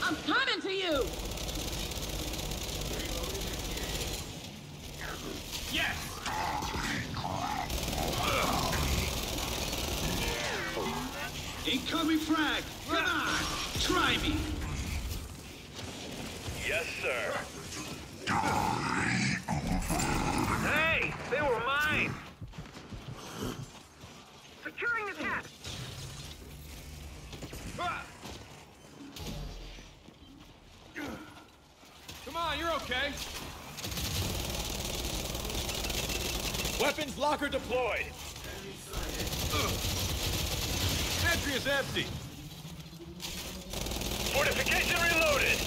I'm coming to you! Yes! Incoming frag! Come on! Try me! Yes, sir. Hey! They were mine! Securing the tap! Come on, you're okay! Weapons blocker deployed! Sentry is empty! Fortification reloaded!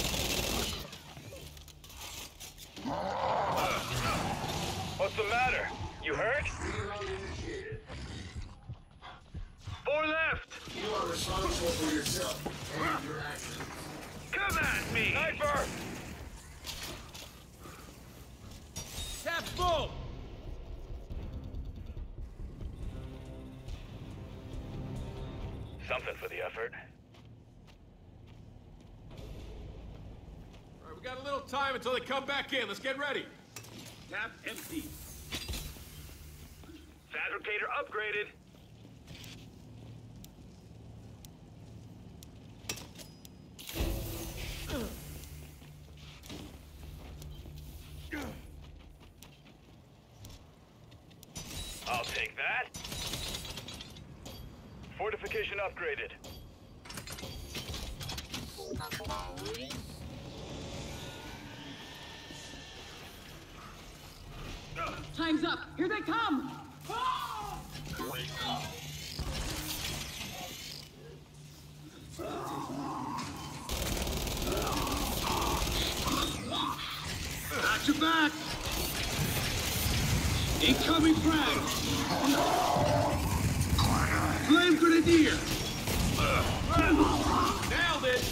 What's the matter? You hurt? Four left! You are responsible for yourself and your actions. Come at me! Sniper! Tap full! We got a little time until they come back in. Let's get ready. Tap empty. Fabricator upgraded. I'll take that. Fortification upgraded. Time's up. Here they come. Back to back. Incoming frag. Flame grenadier. Nailed it.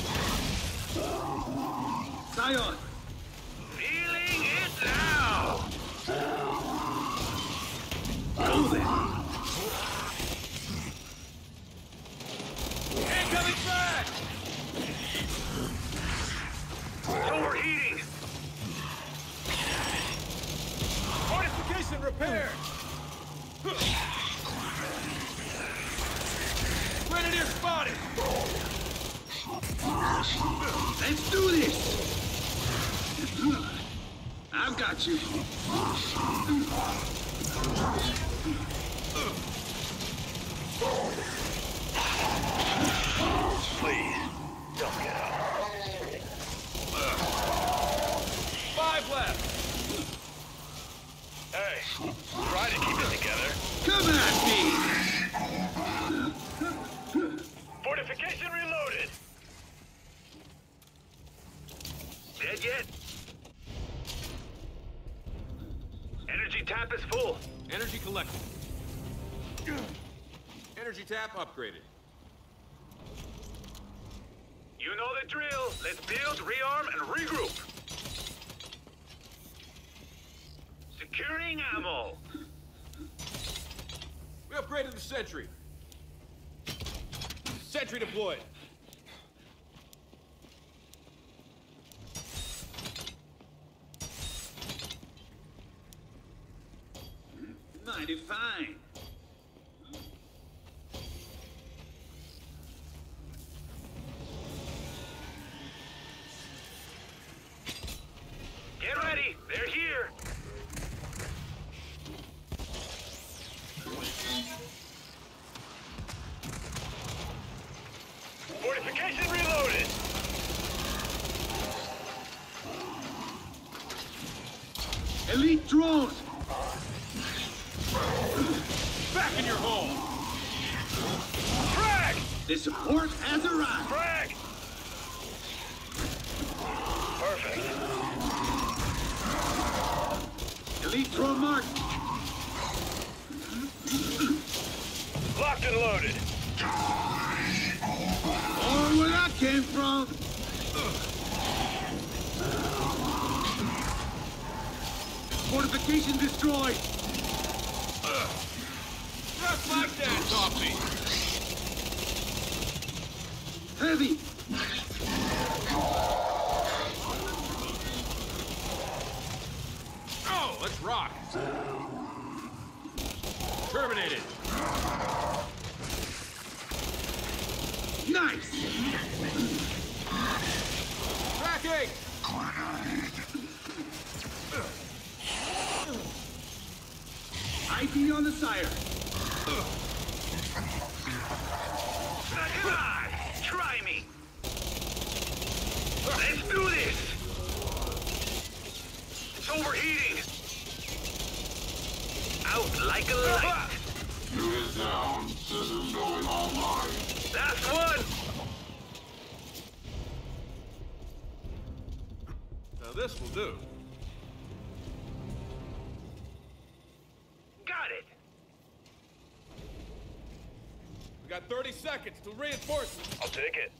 Scion. Feeling it now. Go then. Incoming frag! It's overheating! Fortification repaired! Grenadier spotted! Let's do this! I've got you! Please, don't get up. 5 left. Hey, try to keep it together. Come at me! Fortification reloaded. Dead yet? Energy tap is full. Energy collected. Energy tap upgraded. You know the drill. Let's build, rearm, and regroup. Securing ammo. We upgraded the sentry. Sentry deployed. Mighty fine. Elite drones! Back in your hole! Frag! The support has arrived! Frag! Perfect. Elite drone marked! Locked and loaded! Oh, where that came from! Fortification destroyed! Just like that, Toppy! Heavy! Oh, let's rock! Terminated! Nice! Tracking! IP on the sire. Come on! Try me! Let's do this! It's overheating! Out like a light! Who is down? System going online. That's one! Now this will do. We got 30 seconds to reinforce it. I'll take it.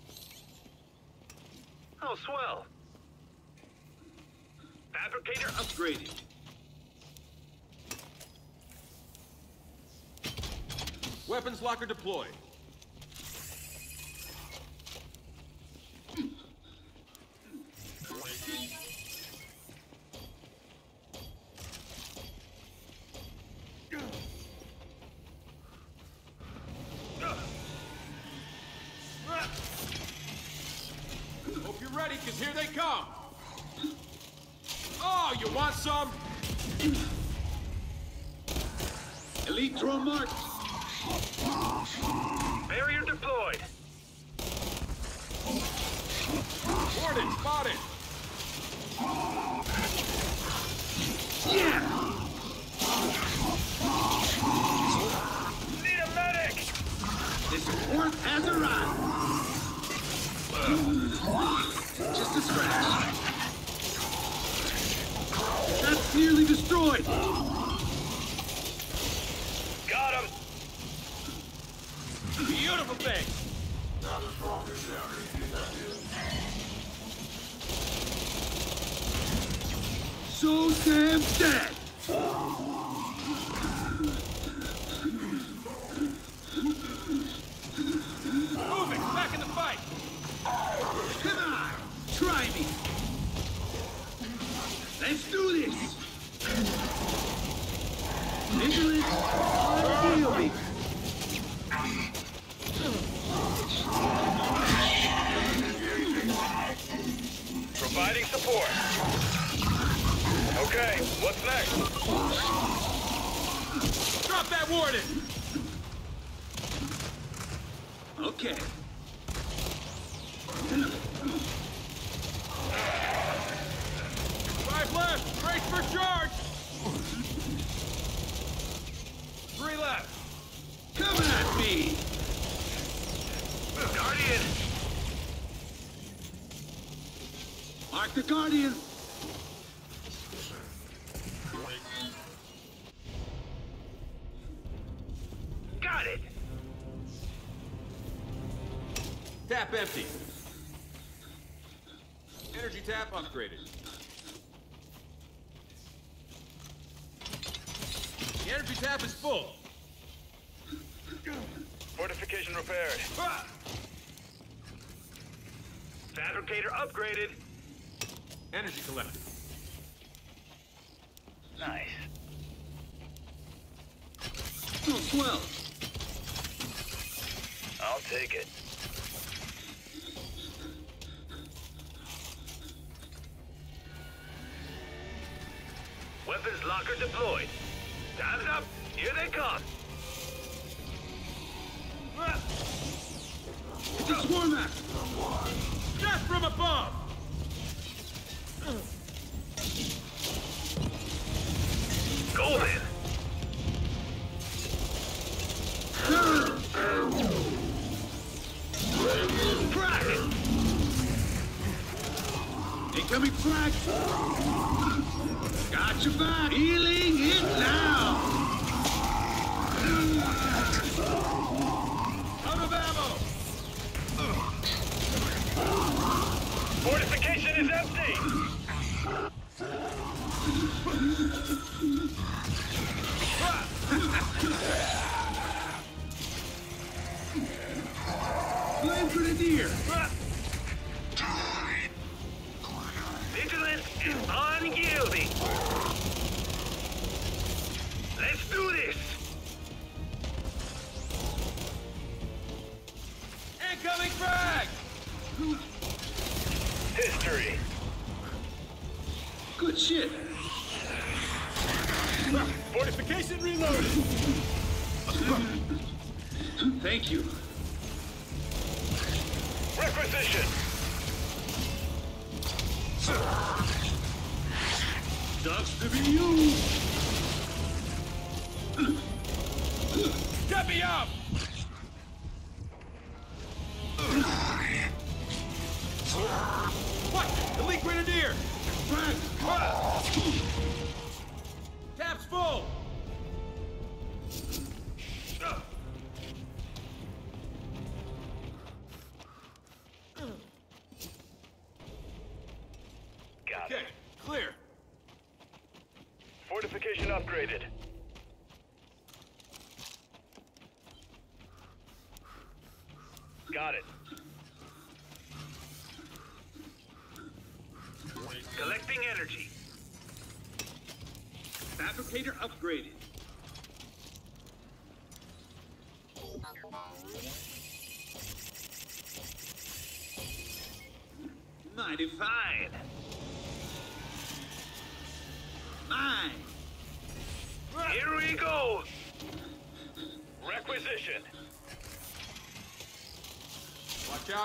Oh, swell. Fabricator upgraded. Weapons locker deployed. ready, because here they come. Oh, you want some? Elite drone marked. Barrier deployed. Warden spotted. Yeah. Need a medic. This support has arrived. Just a scratch. That's nearly destroyed. Got him. Beautiful thing. Not as wrong as so damn dead! Moving! Back in the fight! Come on! Try me! Let's do this! Vigilance on the field! Providing support. Okay, what's next? Drop that warden! Okay. Five left, brace for charge! Three left. Come at me! Guardian! Mark the Guardian! Got it! Tap empty. Energy tap upgraded. The energy tap is full. Fortification repaired. Ah! Fabricator upgraded. Energy collected. Nice. Oh, swell. I'll take it. Weapons locker deployed. Time's up. Here they come. It's a swarm act! Death from above! Golden! Frag! Incoming frag! Got your back! Healing it now! Out of ammo! Fortification is empty! Blame Grenadier! Vigilance is unyielding! Let's do this! Incoming frag! History. Good shit. Fortification reloaded. Thank you. Requisition. Ducks to be used. Get me up. What? Elite Grenadier! Tap's full! Got it. Okay, clear. Fortification upgraded. Got it. Collecting energy. Fabricator upgraded. Mighty fine. Mine. Here we go. Requisition.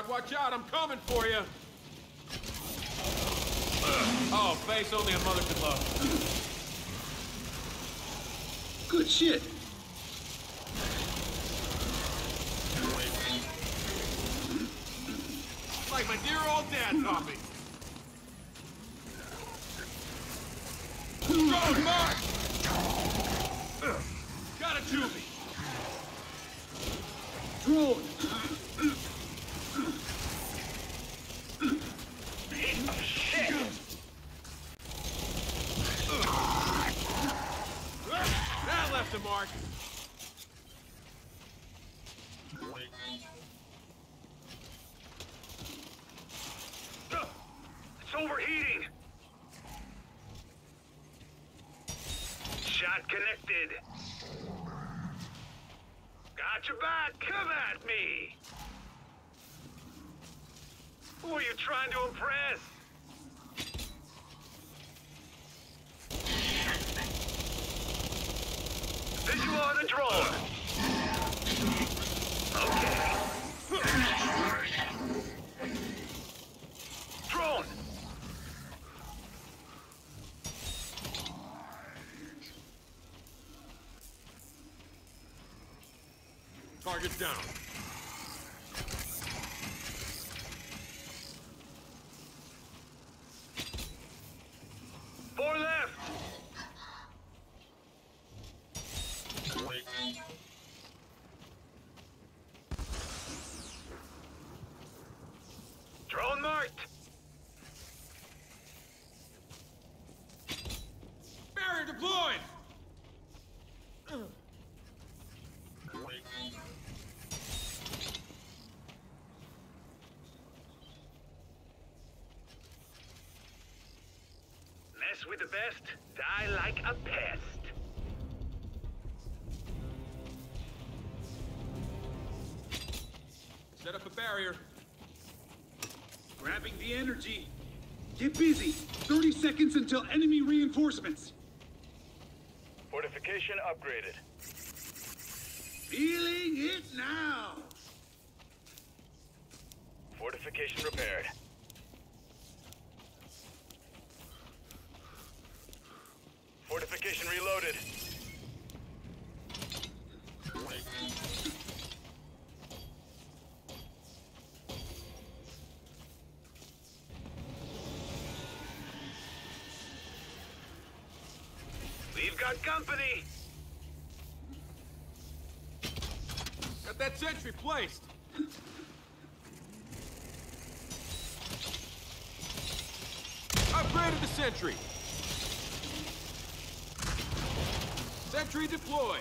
Watch out, I'm coming for you. Oh, face only a mother could love. Good shit. It's like my dear old dad taught me. Go, Mark! Gotta juvie me. Drone. Mark. It's overheating. Shot connected. Got your back. Come at me. Who are you trying to impress? Visual on the drone. Okay. Drone. Target down. Four left. Drone marked. Barrier deployed. Mess with the best, die like a pest. Set up a barrier. Grabbing the energy. Get busy. 30 seconds until enemy reinforcements. Fortification upgraded. Feeling it now. Fortification repaired. Fortification reloaded. We've got company! Got that sentry placed! Upgraded the sentry! Sentry deployed!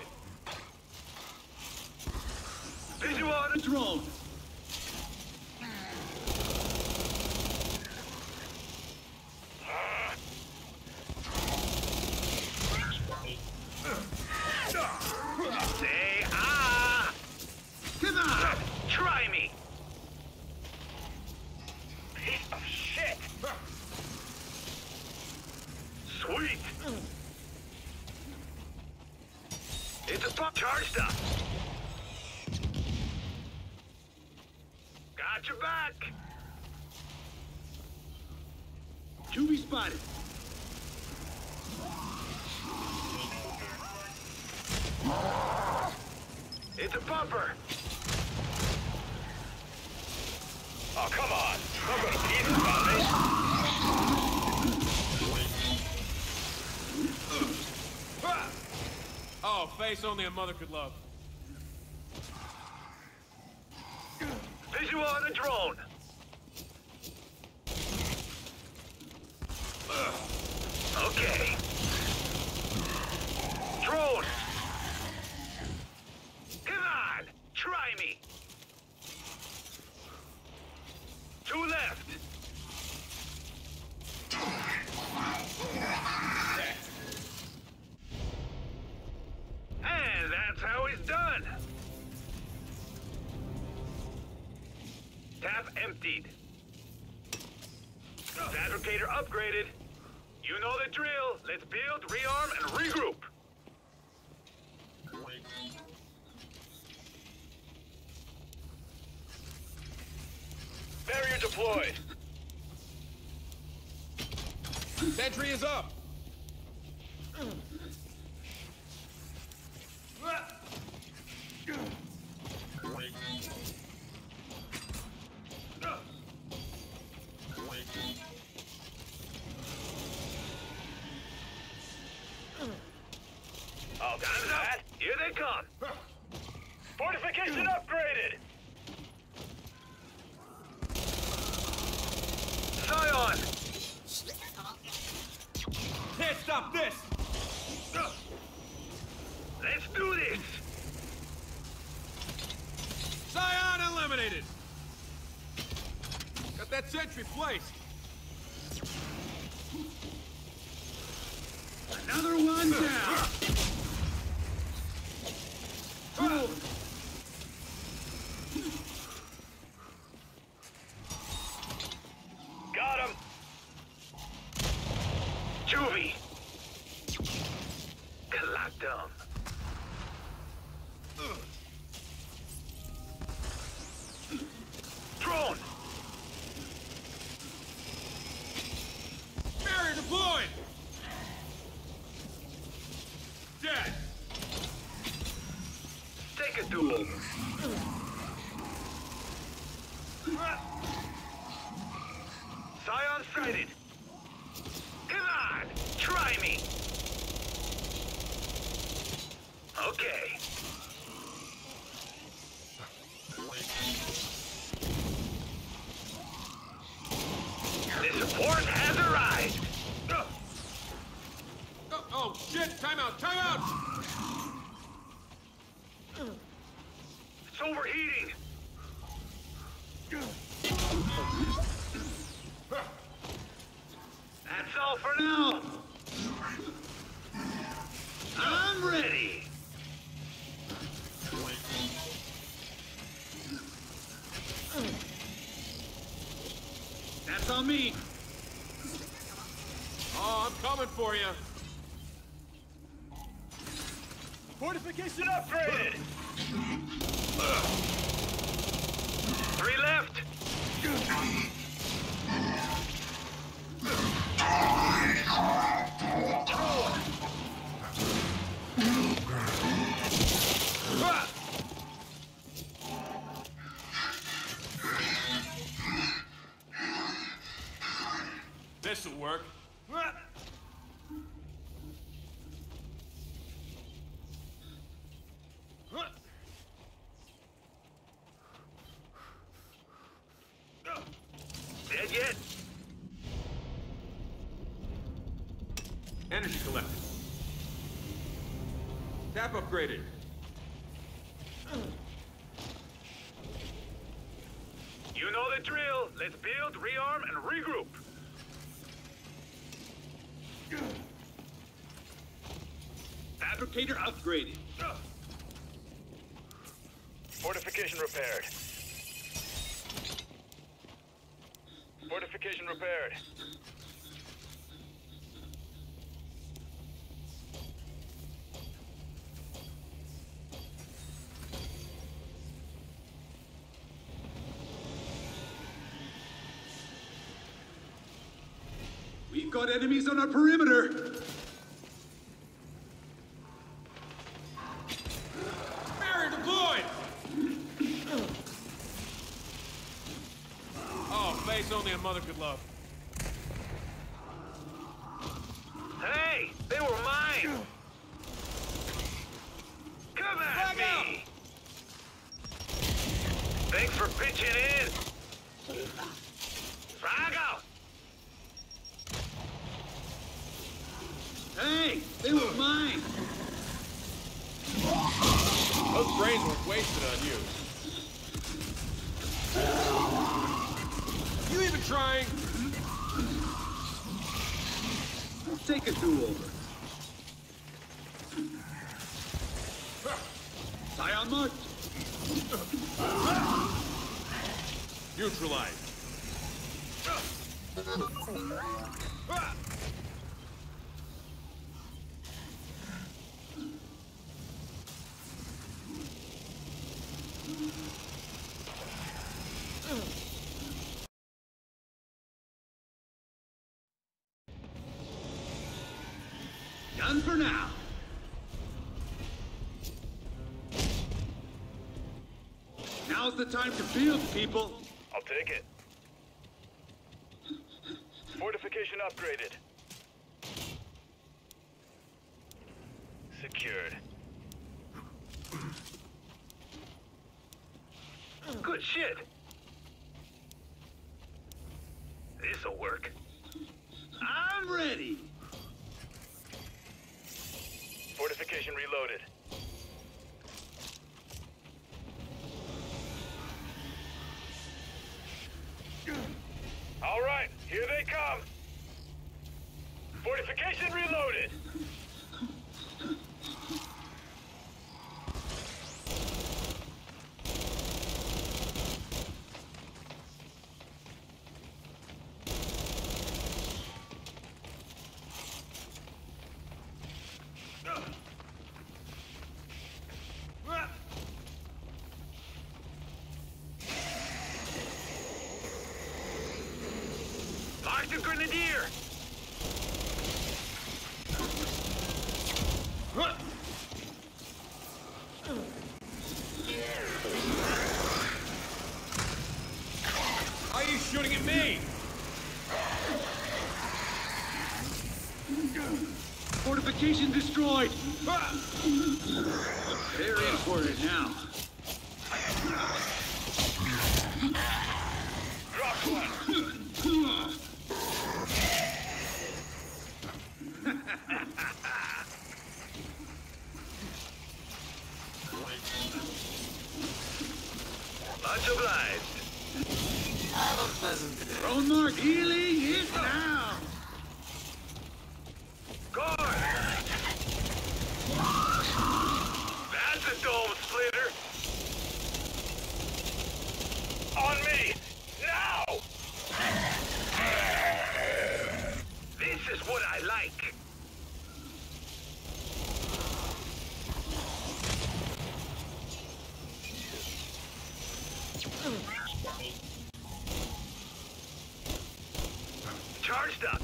Visual on a drone! Sweet! It's a pump charged up! Got your back! To be spotted! It's a bumper! Oh, come on! I'm gonna beat it about this! Oh, face only a mother could love. Visual on a drone. Okay. Drone. Come on, try me. Two left. Fabricator upgraded. You know the drill. Let's build, rearm, and regroup. Barrier deployed. Sentry is up. All done that. Here they come. Fortification upgraded. Scion. Can't stop this. Let's do this. Scion eliminated. Got that sentry placed. Another one down. Cool. Got him. Juvie. Locked down. Drone. Barrier deployed. Dead. Take a duel. Scion sighted. Come on, try me. Okay. The support has arrived. Oh shit! Timeout! Timeout! It's overheating. That's all for now. I'm ready. That's on me. Oh, I'm coming for you. Fortification upgraded! Three left! This'll work. Energy collected. Tap upgraded. You know the drill. Let's build, rearm, and regroup. Fabricator upgraded. Fortification repaired. Fortification repaired. We've got enemies on our perimeter. Barrier deployed. Oh, face only a mother could love. Hey, they were mine. Come at me. Thanks for pitching in. Frag out. Hey, they were mine. Those brains were wasted on you. You even trying? Take a do-over. Scion marked. Neutralized. Done for now. Now's the time to build, people. I'll take it. Fortification upgraded. Secured. Good shit. This'll work. I'm ready. Fortification reloaded. All right, here they come. Fortification reloaded. The grenadier. Are you shooting at me? Fortification destroyed. Very important now. Drop one. Much obliged. Have a pleasant day. Roadmark healing is down. Guard! That's a dome splitter. On me! Now! This is what I like. Charged up.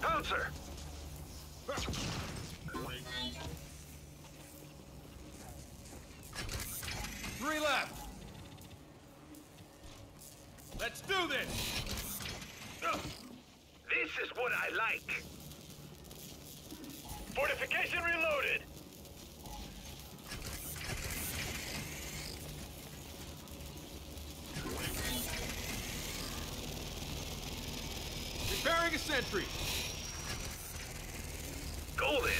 Pouncer. Three left. Let's do this. This is what I like. Fortification reloaded. Repairing a sentry. Golden.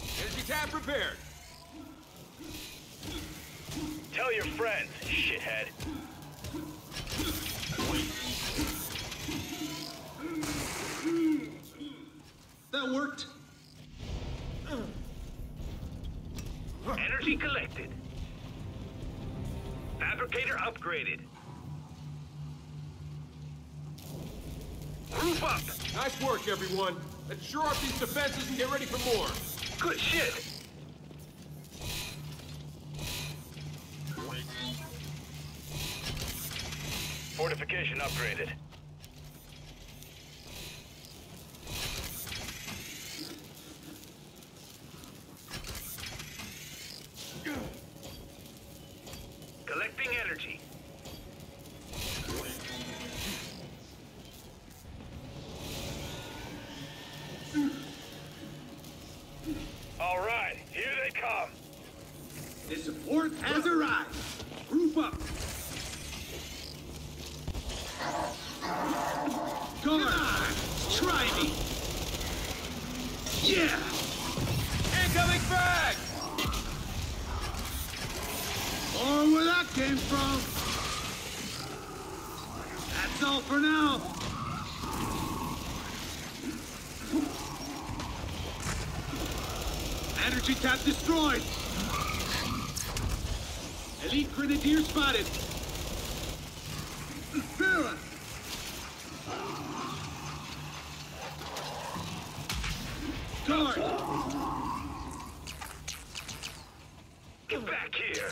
Energy tap repaired. Tell your friends, shithead. That worked. Energy collected. Fabricator upgraded. Roof up! Nice work, everyone. Let's shore up these defenses and get ready for more. Good shit! Fortification upgraded. Collecting energy. All right, here they come. The support has arrived. Group up. Come on, try me. Yeah. Incoming frag. Or where that came from. That's all for now. Energy tap destroyed. Elite Grenadier spotted. Guard! Get back here!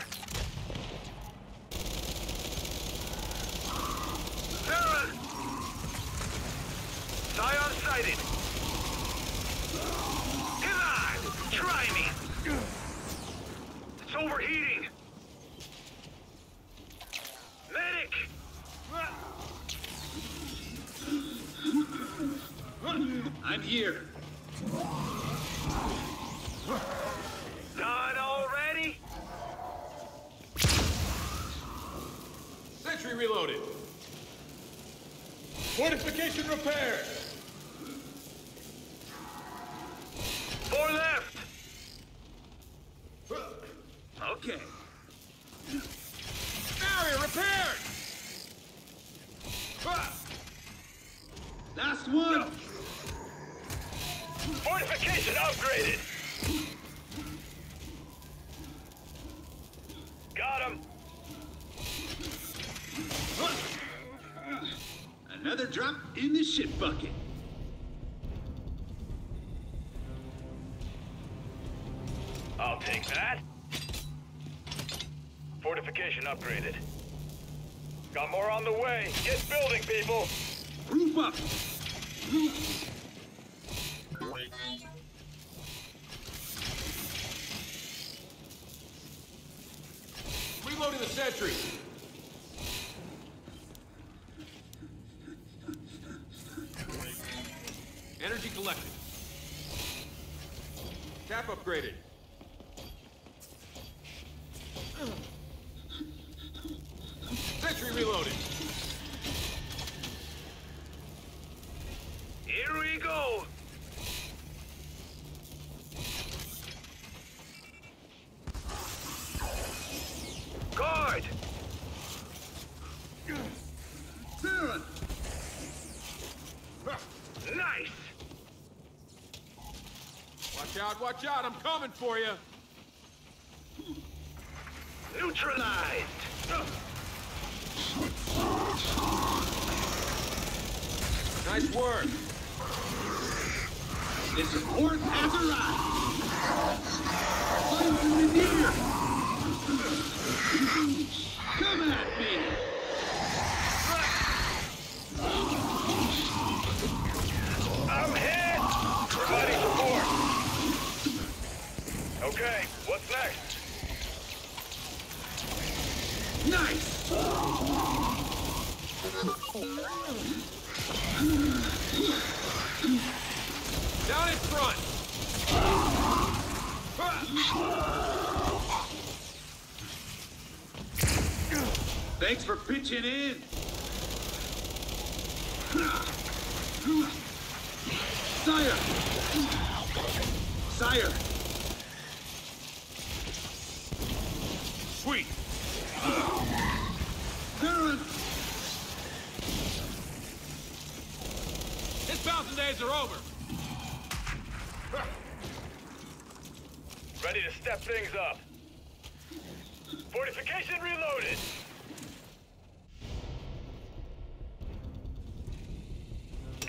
Terra! Scion sighted! Come on! Try me! It's overheating! Medic! I'm here! Not already? Sentry reloaded. Fortification repaired. Four left. Okay. Barrier repaired. Last one. No. Fortification upgraded! Got him! Another drop in the shit bucket. I'll take that. Fortification upgraded. Got more on the way. Get building, people! Group up! Reloading the sentry. Energy collected. Tap upgraded. Sentry reloaded. Here we go. Guard! Nice! Watch out, I'm coming for you! Neutralized! Nice work! The support has arrived! Fire in the near! Come at me! I'm hit! Providing support! Okay, what's next? Nice! Down in front! Thanks for pitching in! Sire! Sire! Sweet! Terran! His bouncing days are over! Ready to step things up! Fortification reloaded!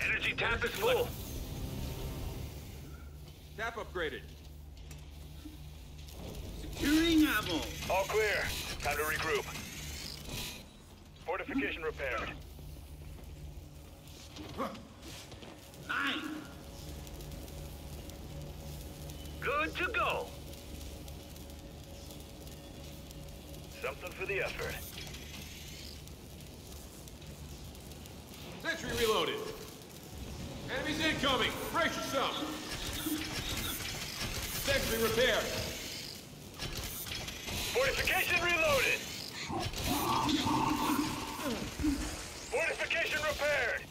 Energy tap is full. Tap upgraded. Securing ammo. All clear. Time to regroup. Fortification repaired. Nine. Good to go. Something for the effort. Sentry reloaded. Enemies incoming! Brace yourself! Sentry repaired! Fortification reloaded! Fortification repaired!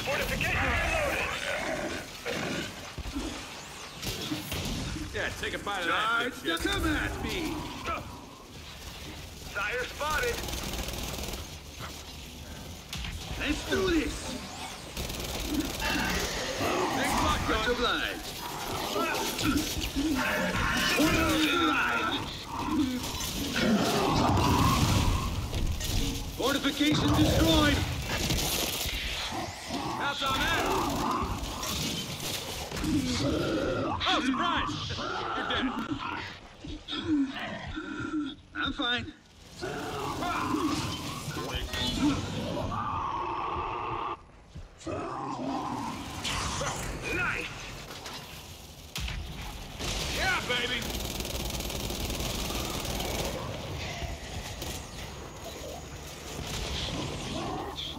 Fortification reloaded! Yeah, take a bite of that. Charge to come at me! Sire spotted! Let's do this! Next block Much obliged. Fortification destroyed. How's on that? Oh, surprise! You're dead. I'm fine. Nice! Yeah, baby!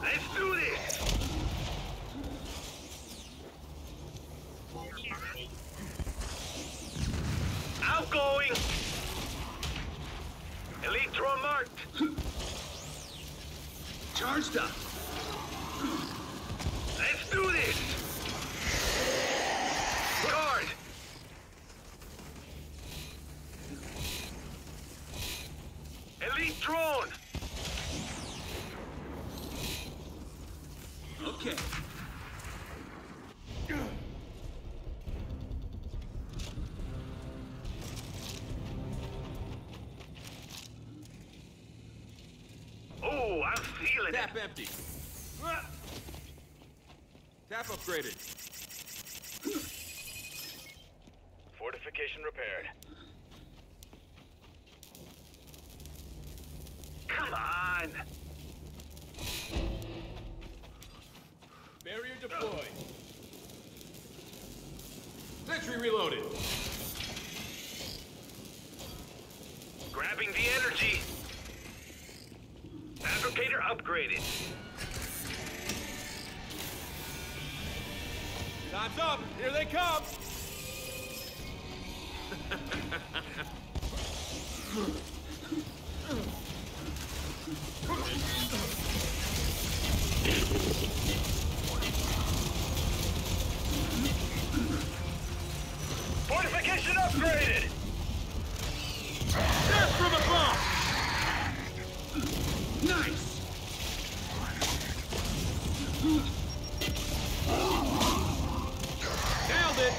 Let's do this! Outgoing! Elite drone marked! Charged up! Let's do this! Guard! Elite drone! Okay. Tap empty. Tap upgraded. Fortification repaired. Come on. Barrier deployed. Sentry reloaded. Grabbing the energy. Fabricator upgraded. Time's up. Here they come. Fortification upgraded. Death from above. Nice! Nailed it!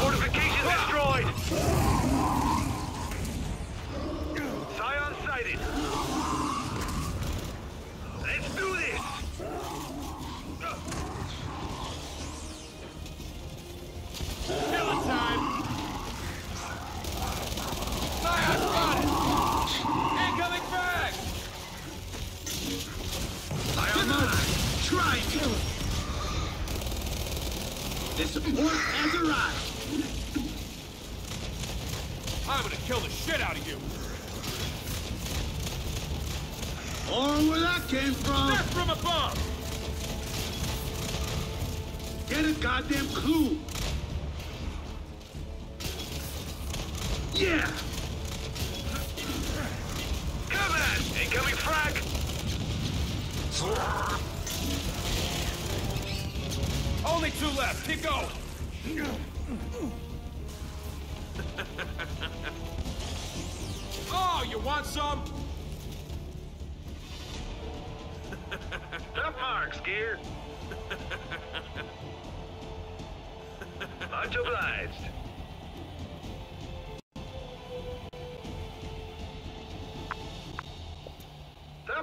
Fortification destroyed! Scion sighted! Let's do this! Killing time! Scion spotted! Incoming frag! Iron Mike, try and kill him! The support has arrived! I'm gonna kill the shit out of you! Or where that came from! Death from above! Get a goddamn clue! Yeah! Incoming frag! Only two left. Keep going. Oh, you want some? Tough marks, gear. Much obliged.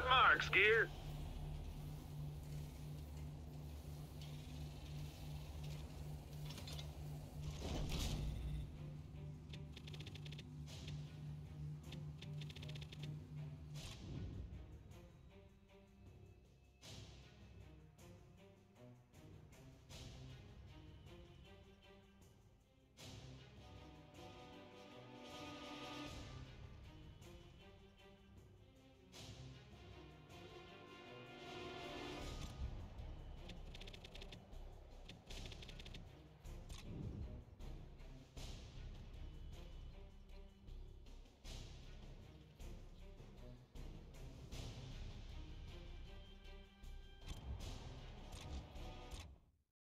Marks, gear.